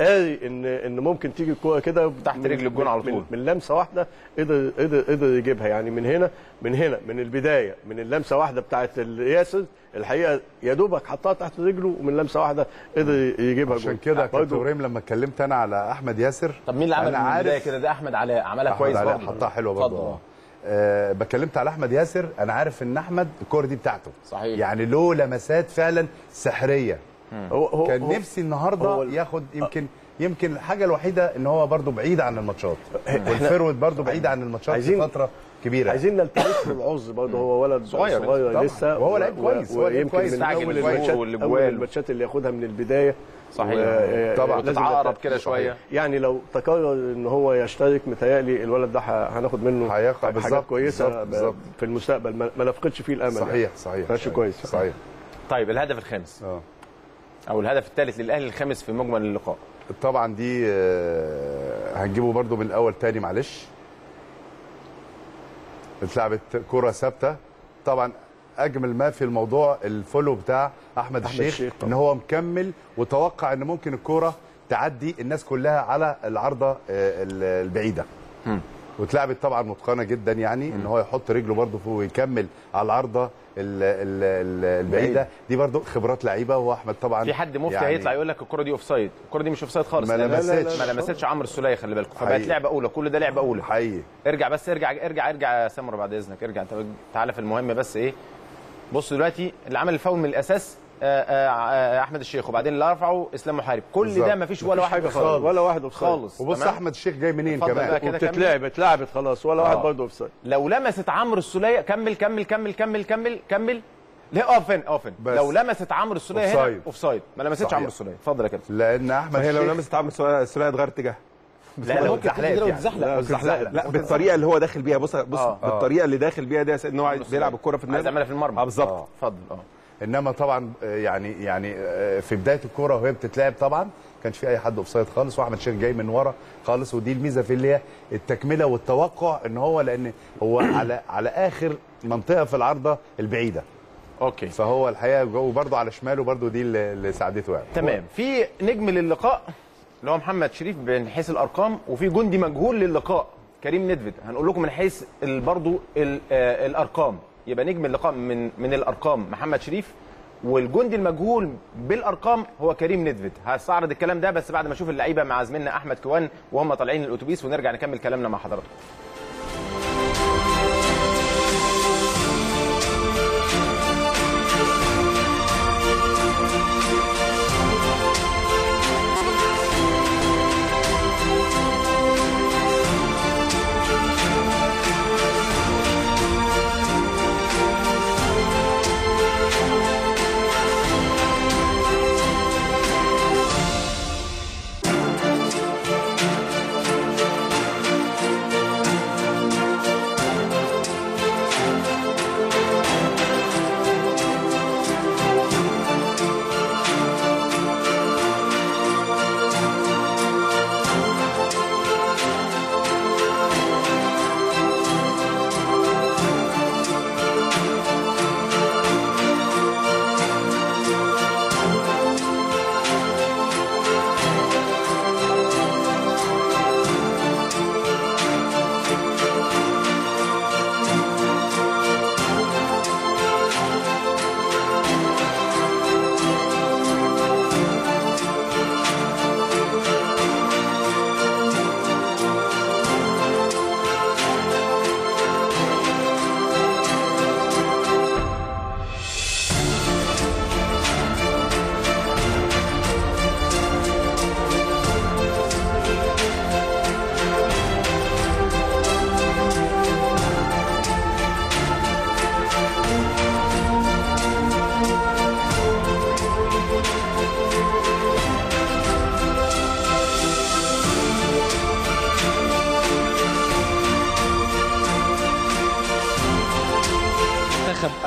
قاري ان ان ممكن تيجي الكوره كده تحت رجل الجون على طول، من لمسه واحده قدر قدر قدر يجيبها. يعني من هنا من هنا من البدايه من اللمسه واحده بتاعه ياسر الحقيقه يا دوبك حطها تحت رجله، ومن لمسه واحده قدر يجيبها جول. عشان كده كابتن ابراهيم لما اتكلمت انا على احمد ياسر، طب مين اللي عمل من البدايه كده؟ ده احمد علاء عملها كويس برضه، احمد علاء حطها حلوه برضه. أه بكلمت على احمد ياسر، انا عارف ان احمد الكوره دي بتاعته صحيح، يعني له لمسات فعلا سحريه. هو كان هو نفسي النهارده هو ياخد يمكن يمكن الحاجه الوحيده ان هو برضو بعيد عن الماتشات، والفيرود برضو بعيد عن الماتشات فتره كبيره، عايزين نلتمس له العذر برضه. هو ولد صغير, صغير لسه وهو لعيب كويس، هو لعيب كويس من اول الماتشات اول الماتشات اللي ياخدها من البدايه صحيح طبعا، تتعقرب كده شويه يعني. لو تكرر ان هو يشترك متهيألي الولد ده هناخد منه حاجات كويسه بالزبط في المستقبل، ما نفقدش فيه الامل صحيح صحيح ماشي كويس صحيح. طيب الهدف الخامس اه او الهدف الثالث للاهلي الخامس في مجمل اللقاء، طبعا دي هنجيبه برضه من الاول تاني معلش. اتلعبت كره ثابته، طبعا اجمل ما في الموضوع الفولو بتاع احمد, أحمد الشيخ, الشيخ ان هو مكمل وتوقع ان ممكن الكره تعدي الناس كلها على العارضه البعيده. واتلعبت طبعا متقنه جدا، يعني ان هو يحط رجله برده فوق ويكمل على العارضه البعيده دي، برده خبرات لعيبه. واحمد طبعا في حد مفتي يعني هيطلع يقول لك الكره دي اوف سايد، الكره دي مش اوف سايد خالص، ما لمستش ما لمستش عمرو السولية، خلي بالكم. فبقت لعبه اولى، كل ده لعبه اولى حقيقي. ارجع بس ارجع ارجع ارجع يا سمر بعد اذنك، ارجع تعالى في المهم. بس ايه، بص دلوقتي اللي عمل الفاول من الاساس آآ آآ احمد الشيخ، وبعدين اللي رفعه اسلام محارب، كل ده مفيش ولا واحد خالص، ولا واحد اوفسايد خالص. وبص احمد الشيخ جاي منين كمان، وبتتلعب اتلعبت خلاص، ولا آه. واحد برضه اوفسايد. لو لمست عمرو السولية كمل كمل كمل كمل كمل كمل لا اوفن اوفن لو لمست عمرو السولية هنا اوفسايد، ما لمستش عمرو السولية. اتفضل يا كابتن. لان احمد هي لو لمست عمرو السولية اتغير اتجاهها، لا لو اتزحلق، لا بالطريقه اللي هو داخل بيها. بص بص بالطريقه اللي داخل بيها دي ان هو عايز بيلعب الكوره في المرمى، عايز يعملها في المرمى بالظبط. اتفضل. اه انما طبعا يعني يعني في بدايه الكوره وهي بتتلعب طبعا ما كانش في اي حد اوفسايد خالص، واحمد شريف جاي من ورا خالص. ودي الميزه في اللي هي التكمله والتوقع، ان هو لان هو على على اخر منطقه في العارضه البعيده. اوكي. فهو الحقيقه وبرده على شماله، برده دي اللي ساعدته يعني. تمام. في نجم للقاء اللي هو محمد شريف من حيث الارقام، وفي جندي مجهول للقاء كريم ندفيد، هنقول لكم من حيث برضه الارقام. يبقى نجم اللقاء من من الارقام محمد شريف، والجندي المجهول بالارقام هو كريم ندفيد. هستعرض الكلام ده بس بعد ما اشوف اللعيبه مع زميلنا احمد كوان وهم طالعين الاتوبيس، ونرجع نكمل كلامنا مع حضراتكم.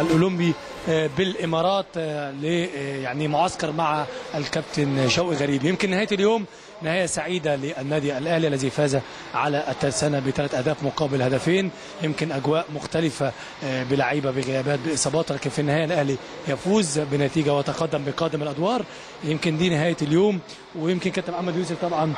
الاولمبي بالامارات ل يعني معسكر مع الكابتن شوقي غريب. يمكن نهايه اليوم نهايه سعيده للنادي الاهلي الذي فاز على الترسانه بثلاث اهداف مقابل هدفين. يمكن اجواء مختلفه بلعيبه بغيابات باصابات، لكن في النهايه الاهلي يفوز بنتيجه ويتقدم بقادم الادوار. يمكن دي نهايه اليوم. ويمكن كابتن محمد يوسف طبعا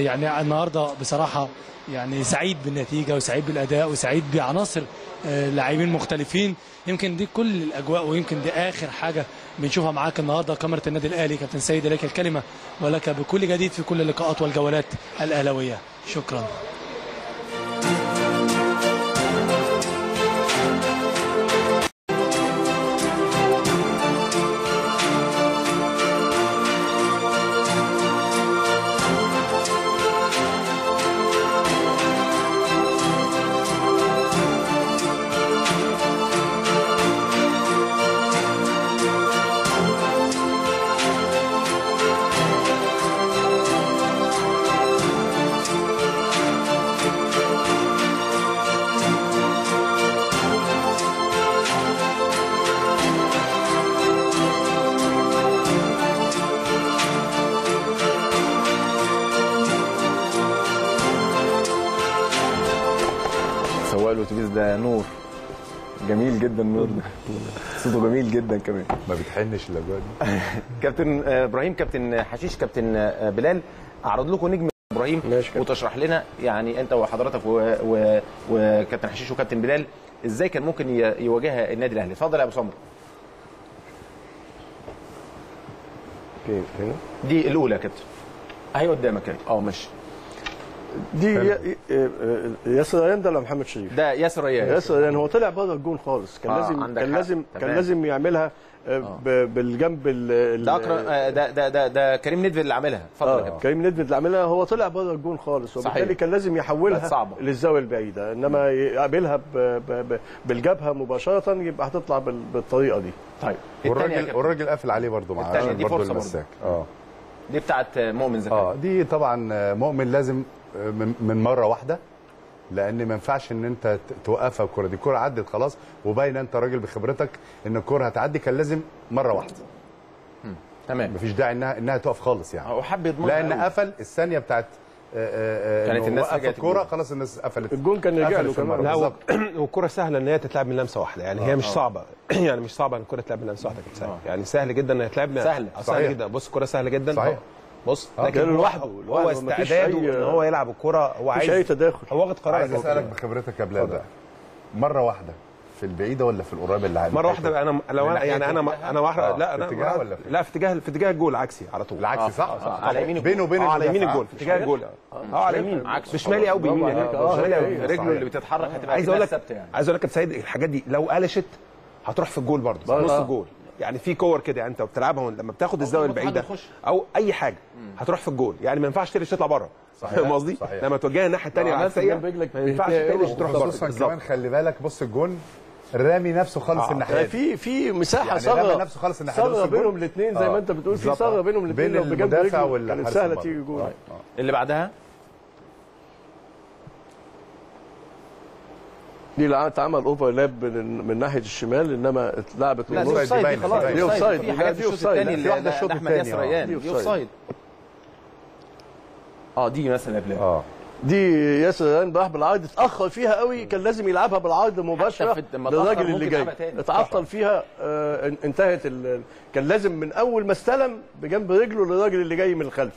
يعني النهارده بصراحه يعني سعيد بالنتيجه وسعيد بالاداء وسعيد بعناصر لاعبين مختلفين. يمكن دي كل الاجواء، ويمكن دي اخر حاجه بنشوفها معاك النهارده كاميرا النادي الاهلي. كابتن سيد لك الكلمه ولك بكل جديد في كل اللقاءات والجولات الاهلاويه. شكرا. الاتوبيس ده نور جميل جدا، نور صوته جميل جدا كمان، ما بتحنش الاجواء دي. كابتن ابراهيم، كابتن حشيش، كابتن بلال، اعرض لكم نجم ابراهيم وتشرح لنا يعني انت وحضرتك وكابتن حشيش وكابتن بلال ازاي كان ممكن يواجهها النادي الاهلي. اتفضل يا ابو سمر. دي الاولى يا كابتن اهي قدامك اهي. اه ماشي. دي ياسر ريان ده ولا محمد شريف؟ ده ياسر ريان. ياسر ريان هو طلع بره الجون خالص، كان آه لازم كان لازم كان لازم يعملها آه. بالجنب ال ده اكرم ده ده ده, ده كريم ندفيد اللي عاملها. اتفضل آه. كريم ندفيد اللي عاملها، هو طلع بره الجون خالص وبالتالي كان لازم يحولها للزاويه البعيده، انما يقابلها بالجبهه مباشره يبقى هتطلع بالطريقه دي. طيب والراجل والراجل قافل عليه برده مع برده المساك. اه دي بتاعه مؤمن زكريا. اه دي طبعا مؤمن لازم من مره واحده، لان ما ينفعش ان انت توقفها. الكره دي الكره عدت خلاص وباين انت راجل بخبرتك ان الكره هتعدي، كان لازم مره واحده. تمام، مفيش داعي انها انها تقف خالص يعني، لان قفل الثانيه بتاعت كانت الناس رجعت الكوره خلاص، الناس قفلت الجون كان يرجع له كمان. والكوره سهله ان هي تتلعب من لمسه واحده يعني، هي آه مش صعبه يعني، مش صعبه ان الكوره تتلعب من لمسه واحده كانت سهله آه يعني، سهل جدا ان هي تتلعب سهله سهله جدا. بص الكوره سهله جدا صحيح. بص لكن لوحده هو استعداده ان هو يلعب الكوره، هو عايز مفيش اي تداخل، هو واخد قرار. عايز اسالك بخبرتك يا بلال، مره واحده في البعيده ولا في القريبه اللي عامل مره واحده؟ انا لو انا يعني انا انا واحده لا انا اتجاه ولا في لا في اتجاه في اتجاه الجول عكسي على طول. العكسي صح؟ على يمين الجول، بينه وبين على يمين الجول في اتجاه الجول اه على يمين عكس شمالي او بيمين يعني، رجله اللي بتتحرك هتبقى ثابته يعني. عايز اقول لك سيد الحاجات دي لو قلشت هتروح في الجول برضه، نص الجول يعني، في كور كده يعني انت بتلعبها لما بتاخد الزاويه البعيده او اي حاجه هتروح في الجول يعني، ما ينفعش تقلش تطلع بره. فاهم قصدي؟ لما توجهها الناحيه الثانيه العكسيه ما ينفعش تقلش تروح بره. كمان خلي بالك، بص الجون رامي نفسه خالص الناحيه دي، في في مساحه صغيره رامي نفسه خالص الناحيه دي، بينهم الاثنين زي ما انت بتقول في صغيره بينهم الاثنين، لو بجنب رجله كانت سهله تيجي جول. اللي بعدها دي اللي اتعمل اوفرلاب من ناحيه الشمال، انما اتلعبت من النص. دي خلاص دي اوفسايد، في حاجات في الشوط الثاني اللي احمد ياسر رايان دي اوفسايد. اه دي مثلا قبلها اه دي ياسر رايان راح بالعرض، اتاخر فيها قوي، كان لازم يلعبها بالعرض مباشره للراجل اللي جاي، اتعطل فيها آه انتهت ال... كان لازم من اول ما استلم بجنب رجله للراجل اللي جاي من الخلف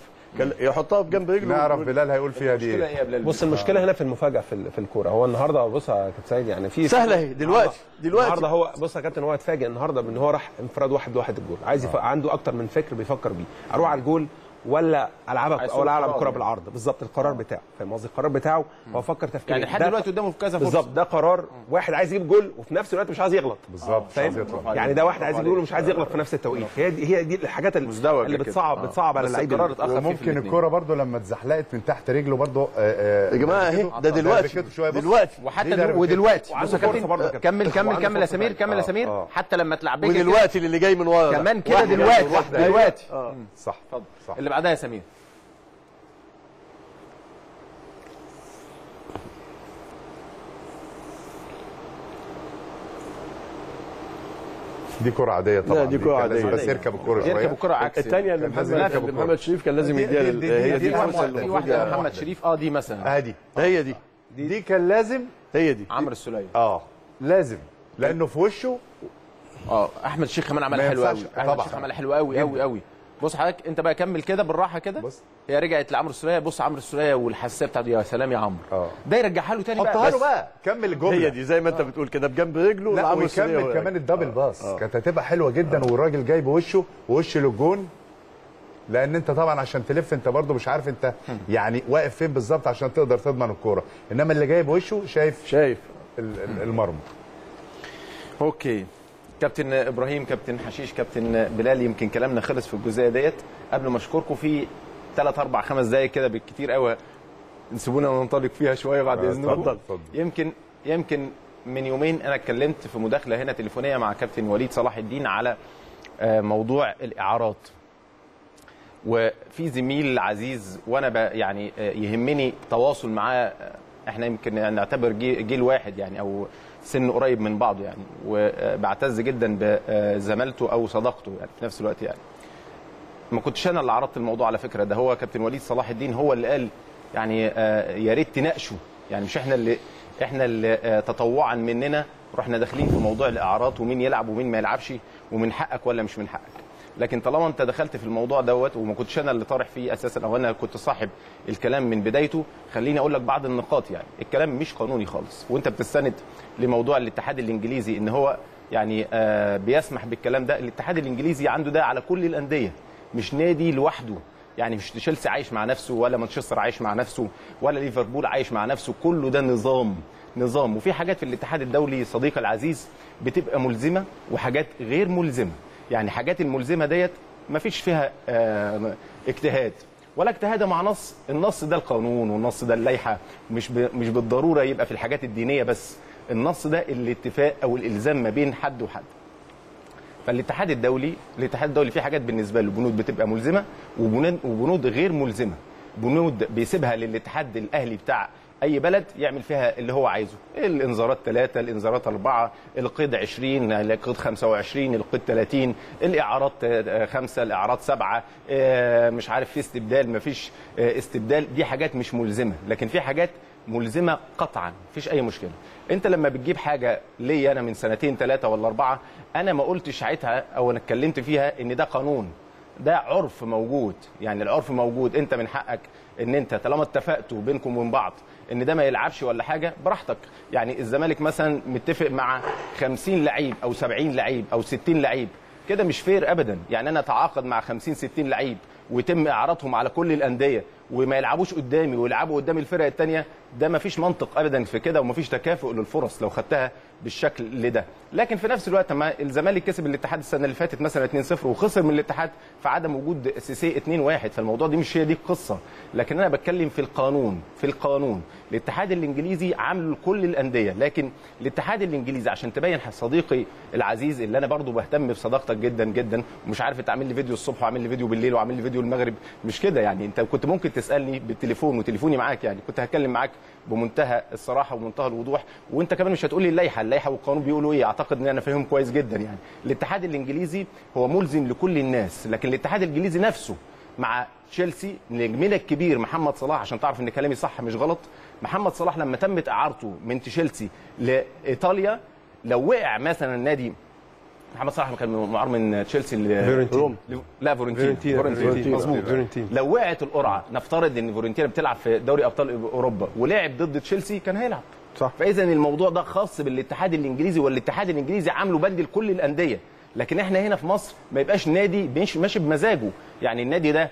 يحطها بجنب رجله. نعرف بلال هيقول فيها دي ايه. بص المشكله هنا في المفاجاه في في الكوره. هو النهارده بص يا كابتن سيد يعني في سهله اهي دلوقتي دلوقتي النهارده هو بص يا كابتن، هو اتفاجئ النهارده بان هو راح انفراد واحد لواحد الجول، عايز آه. عنده اكتر من فكر بيفكر بيه، اروح على الجول ولا العبها او العب الكره بالعرض. بالظبط القرار بتاعه، فاهم قصدي؟ القرار بتاعه هو فكر تفكير يعني لحد دلوقتي قدامه في كذا فرصه. بالظبط ده قرار واحد عايز يجيب جول وفي نفس الوقت مش عايز يغلط. بالظبط فاهم يعني، ده واحد عايز يجيب جول ومش عايز يغلط في نفس التوقيت. هي دي هي دي الحاجات اللي بتصعب بتصعب على اللعيبه. وممكن الكره برده لما اتزحلقت من تحت رجله برده يا جماعه اهي ده دلوقتي دلوقتي وحتى ودلوقتي بص يا كابتن كمل كمل كمل يا سمير كمل يا سمير حتى لما تلعب بيك ودلوقتي اللي جاي من ورا كمان كده دلوقتي دلوقتي صح. اتفضل اللي بعدها يا سمير. دي كرة عادية طبعا، دي كرة عادية بس يركب الكرة شوية، يركب الكرة عكس الثانية اللي محمد محمد شريف كان لازم يديها. هي دي, دي, دي, دي واحدة محمد شريف اه دي مثلا ادي آه هي دي دي, دي كان لازم هي دي عمرو السولية اه لازم لأنه في وشه. اه احمد الشيخ كمان عملها حلوة قوي، احمد الشيخ عملها حلوة قوي قوي قوي. بص حضرتك انت بقى كمل كده بالراحه كده. هي رجعت لعمرو السوليه، بص عمرو السوليه والحساسيه بتاعته، يا سلام يا عمرو ده يرجعها له تاني بقى. حطها له بقى كمل الجمله هي دي زي ما انت بتقول كده بجنب رجله لعمرو السوليه، وكمل كمان الدبل باص كانت هتبقى حلوه جدا آه. والراجل جاي بوشه ووش للجون، لان انت طبعا عشان تلف انت برده مش عارف انت يعني واقف فين بالظبط عشان تقدر تضمن الكوره، انما اللي جاي بوشه شايف شايف المرمى. اوكي كابتن ابراهيم، كابتن حشيش، كابتن بلال، يمكن كلامنا خلص في الجزئيه ديت. قبل ما اشكركم في ثلاث اربع خمس دقائق كده بالكثير قوي نسيبونا وننطلق فيها شويه بعد اذنكم. يمكن يمكن من يومين انا اتكلمت في مداخله هنا تليفونيه مع كابتن وليد صلاح الدين على موضوع الاعارات، وفي زميل عزيز وانا يعني يهمني تواصل معاه، احنا يمكن نعتبر جيل واحد يعني او سن قريب من بعضه يعني، وبعتز جدا بزمالته او صداقته يعني في نفس الوقت يعني. ما كنتش انا اللي عرضت الموضوع على فكره، ده هو كابتن وليد صلاح الدين هو اللي قال يعني يا ريت تناقشوا يعني، مش احنا اللي احنا اللي تطوعا مننا رحنا داخلين في موضوع الاعارات ومين يلعب ومين ما يلعبش ومن حقك ولا مش من حقك. لكن طالما انت دخلت في الموضوع دوت وما كنتش انا اللي طارح فيه اساسا او انا كنت صاحب الكلام من بدايته، خليني اقول لك بعض النقاط. يعني الكلام مش قانوني خالص، وانت بتستند لموضوع الاتحاد الانجليزي ان هو يعني آه بيسمح بالكلام ده. الاتحاد الانجليزي عنده ده على كل الانديه، مش نادي لوحده. يعني مش تشيلسي عايش مع نفسه، ولا مانشستر عايش مع نفسه، ولا ليفربول عايش مع نفسه، كله ده نظام نظام. وفي حاجات في الاتحاد الدولي صديقي العزيز بتبقى ملزمه وحاجات غير ملزمه. يعني حاجات الملزمه ديت ما فيش فيها اه اجتهاد ولا اجتهاد مع نص، النص ده القانون والنص ده اللائحه، مش مش بالضروره يبقى في الحاجات الدينيه بس، النص ده الاتفاق او الالزام ما بين حد وحد. فالاتحاد الدولي الاتحاد الدولي في حاجات بالنسبه له بنود بتبقى ملزمه وبنود غير ملزمه، بنود بيسيبها للاتحاد الاهلي بتاع اي بلد يعمل فيها اللي هو عايزه، الانذارات ثلاثة، الانذارات أربعة، القيد عشرين، القيد خمسة وعشرين، القيد ثلاثين، الاعارات خمسة، الاعارات سبعة، مش عارف في استبدال ما فيش استبدال، دي حاجات مش ملزمه. لكن في حاجات ملزمه قطعا، مفيش اي مشكله. انت لما بتجيب حاجه ليا انا من سنتين ثلاثه ولا اربعه، انا ما قلتش ساعتها او انا اتكلمت فيها ان ده قانون، ده عرف موجود. يعني العرف موجود، انت من حقك ان انت طالما اتفقتوا بينكم وبين بعض ان ده ما يلعبش ولا حاجه براحتك. يعني الزمالك مثلا متفق مع خمسين لعيب او سبعين لعيب او ستين لعيب، كده مش فير ابدا. يعني انا اتعاقد مع خمسين ستين لعيب ويتم اعاراتهم على كل الانديه وما يلعبوش قدامي ويلعبوا قدام الفرق الثانيه، ده ما فيش منطق ابدا في كده، وما فيش تكافؤ للفرص لو خدتها بالشكل لده. لكن في نفس الوقت ما الزمالك كسب الاتحاد السنه اللي فاتت مثلا اتنين صفر وخسر من الاتحاد في عدم وجود سيسي اتنين واحد، فالموضوع دي مش هي دي القصه. لكن انا بتكلم في القانون، في القانون الاتحاد الانجليزي عامله لكل الانديه. لكن الاتحاد الانجليزي عشان تبين صديقي العزيز اللي انا برضو بهتم بصداقتك جدا جدا، ومش عارف انت عامل لي فيديو الصبح وعامل لي فيديو بالليل وعامل لي فيديو المغرب، مش كده يعني. انت كنت ممكن تسالني بالتليفون وتليفوني معاك، يعني كنت هتكلم معاك بمنتهى الصراحه ومنتهى الوضوح، وانت كمان مش هتقول لي اللائحه اللائحه والقانون بيقولوا ايه. اعتقد ان انا فاهم كويس جدا. يعني الاتحاد الانجليزي هو ملزم لكل الناس، لكن الاتحاد الانجليزي نفسه مع تشيلسي نجمنا الكبير محمد صلاح، عشان تعرف ان كلامي صح مش غلط، محمد صلاح لما تمت اعارته من تشيلسي لايطاليا، لو وقع مثلا النادي محمد صلاح كان معار من تشيلسي لفيورنتينا، لا فيورنتينا مظبوط، لو وقعت القرعه نفترض ان فيورنتينا بتلعب في دوري ابطال اوروبا ولعب ضد تشيلسي كان هيلعب صح. فاذا الموضوع ده خاص بالاتحاد الانجليزي، والاتحاد الانجليزي عامله بند لكل الانديه. لكن احنا هنا في مصر ما يبقاش نادي ماشي بمزاجه، يعني النادي ده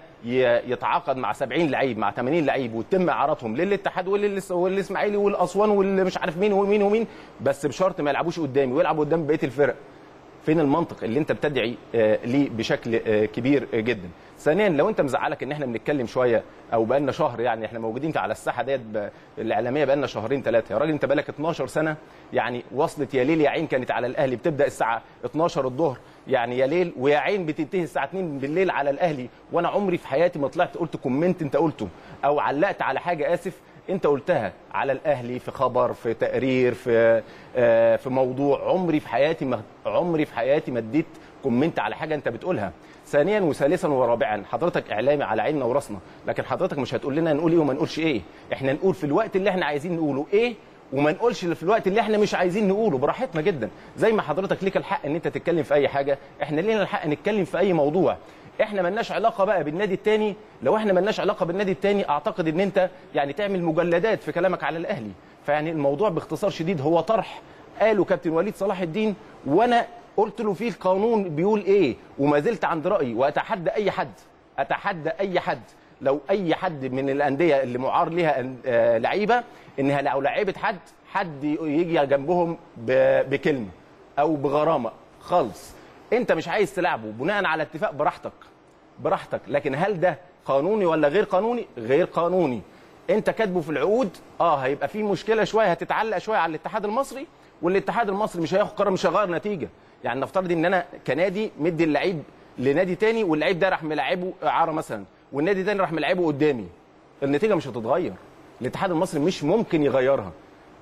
يتعاقد مع سبعين لعيب مع ثمانين لعيب وتتم اعاراتهم للاتحاد والاسماعيلي والاسوان والمش عارف مين ومين ومين، بس بشرط ما يلعبوش قدامي ويلعبوا قدام بقيه الفرق. فين المنطق اللي انت بتدعي ليه بشكل كبير جدا؟ ثانيا، لو انت مزعلك ان احنا بنتكلم شويه او بقالنا شهر، يعني احنا موجودين على الساحه ديت الاعلاميه بقالنا شهرين ثلاثه، يا راجل انت بقالك اتناشر سنه. يعني وصلت يا ليل يا عين كانت على الاهلي بتبدا الساعه اتناشر الظهر، يعني يا ليل ويا عين بتنتهي الساعه اتنين بالليل على الاهلي، وانا عمري في حياتي ما طلعت قلت كومنت انت قلته او علقت على حاجه اسف انت قلتها على الاهلي في خبر في تقرير في آه في موضوع. عمري في حياتي ما عمري في حياتي ما اديت كومنت على حاجه انت بتقولها. ثانيا وثالثا ورابعا، حضرتك اعلامي على عيننا وراسنا، لكن حضرتك مش هتقول لنا نقول ايه وما نقولش ايه. احنا نقول في الوقت اللي احنا عايزين نقوله ايه، وما نقولش في الوقت اللي احنا مش عايزين نقوله، براحتنا جدا. زي ما حضرتك ليك الحق ان انت تتكلم في اي حاجه، احنا لينا الحق نتكلم في اي موضوع. احنا مالناش علاقه بقى بالنادي الثاني، لو احنا مالناش علاقه بالنادي الثاني اعتقد ان انت يعني تعمل مجلدات في كلامك على الاهلي. فيعني الموضوع باختصار شديد هو طرح قاله كابتن وليد صلاح الدين، وانا قلت له فيه القانون بيقول ايه، وما زلت عند رايي. واتحدى اي حد اتحدى اي حد لو اي حد من الانديه اللي معار ليها لعيبه انها لو لعبت حد حد يجي جنبهم بكلمه او بغرامه خالص. انت مش عايز تلعبه بناء على اتفاق براحتك براحتك، لكن هل ده قانوني ولا غير قانوني؟ غير قانوني. انت كاتبه في العقود، اه هيبقى في مشكله شويه هتتعلق شويه على الاتحاد المصري، والاتحاد المصري مش هياخد قرار مش هيغير نتيجه. يعني نفترض ان انا كنادي مدي اللعيب لنادي تاني واللعيب ده راح ملاعبه اعاره مثلا والنادي التاني راح ملاعبه قدامي، النتيجه مش هتتغير، الاتحاد المصري مش ممكن يغيرها.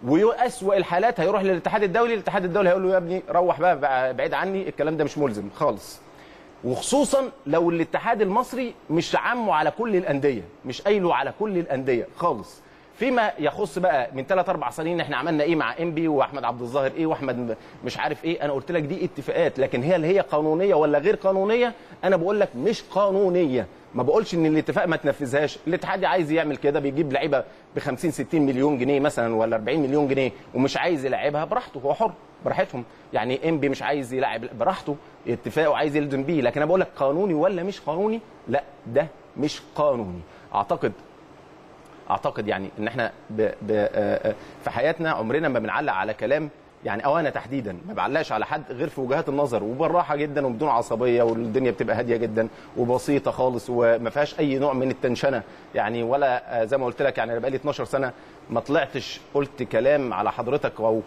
واسوأ الحالات هيروح للاتحاد الدولي، الاتحاد الدولي هيقول له يا ابني روح بقى بعيد عني، الكلام ده مش ملزم خالص. وخصوصا لو الاتحاد المصري مش عامه على كل الانديه، مش قايله على كل الانديه خالص. فيما يخص بقى من ثلاث اربع سنين احنا عملنا ايه مع انبي واحمد عبد الظاهر ايه واحمد مش عارف ايه، انا قلت لك دي اتفاقات، لكن هي اللي هي قانونيه ولا غير قانونيه؟ انا بقول لك مش قانونيه. ما بقولش ان الاتفاق ما تنفذهاش، الاتحاد عايز يعمل كده، بيجيب لعيبه ب خمسين ستين مليون جنيه مثلا ولا أربعين مليون جنيه ومش عايز يلعبها براحته، هو حر براحتهم. يعني انبي مش عايز يلعب براحته، اتفاقه عايز يلزم بيه، لكن انا بقول لك قانوني ولا مش قانوني؟ لا ده مش قانوني. اعتقد اعتقد يعني ان احنا ب ب في حياتنا عمرنا ما بنعلق على كلام، يعني او انا تحديدا ما بعلقش على حد غير في وجهات النظر وبالراحه جدا وبدون عصبيه، والدنيا بتبقى هاديه جدا وبسيطه خالص وما فيهاش اي نوع من التنشنه يعني. ولا زي ما قلت لك يعني انا بقالي اتناشر سنه ما طلعتش قلت كلام على حضرتك او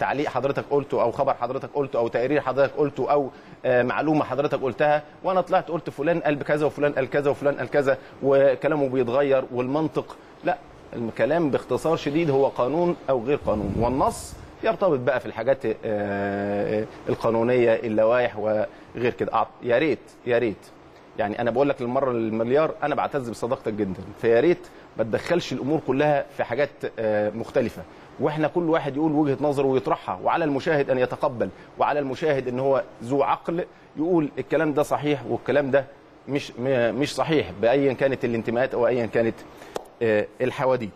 تعليق حضرتك قلته او خبر حضرتك قلته او تقرير حضرتك قلته او معلومه حضرتك قلتها وانا طلعت قلت فلان قال كذا وفلان قال كذا وفلان قال كذا وكلامه بيتغير والمنطق. لا، الكلام باختصار شديد هو قانون او غير قانون، والنص يرتبط بقى في الحاجات القانونيه اللوائح وغير كده. يا ريت يا ريت يعني انا بقول لك للمره المليار انا بعتز بصداقتك جدا، فيا ريت ما تدخلش الامور كلها في حاجات مختلفه، واحنا كل واحد يقول وجهه نظره ويطرحها، وعلى المشاهد ان يتقبل، وعلى المشاهد ان هو ذو عقل يقول الكلام ده صحيح والكلام ده مش مش صحيح بايا كانت الانتماءات او ايا كانت الحواديت.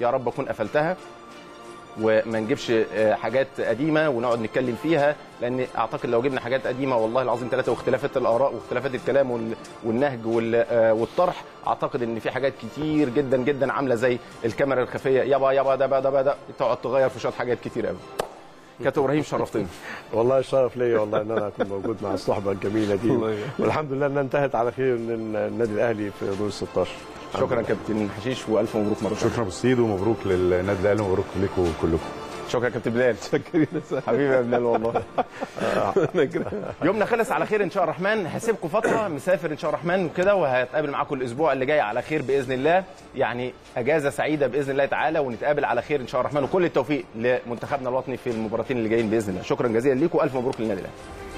يا رب اكون قفلتها وما نجيبش حاجات قديمه ونقعد نتكلم فيها، لان اعتقد لو جبنا حاجات قديمه والله العظيم ثلاثه واختلافات الاراء واختلافات الكلام والنهج والطرح، اعتقد ان في حاجات كتير جدا جدا عامله زي الكاميرا الخفيه يابا يابا ده بقى ده بقى ده تقعد تغير في شويه حاجات كتير قوي. كابتن ابراهيم شرفتني. والله الشرف ليا والله ان انا اكون موجود مع الصحبه الجميله دي، والحمد لله انها انتهت على خير للنادي الاهلي في دور ستاشر. شكرا كابتن حشيش والف مبروك مره ثانيه. شكرا ابو سيد ومبروك للنادي الاهلي ومبروك لكم كلكم. شكرا كابتن بلال. شكرا حبيبي يا بلال والله. يومنا خلص على خير ان شاء الله الرحمن، هسيبكم فتره مسافر ان شاء الله الرحمن وكده، وهتقابل معاكم الاسبوع اللي جاي على خير باذن الله، يعني اجازه سعيده باذن الله تعالى، ونتقابل على خير ان شاء الله الرحمن، وكل التوفيق لمنتخبنا الوطني في المباراتين اللي جايين باذن الله. شكرا جزيلا ليكم والف مبروك للنادي الاهلي.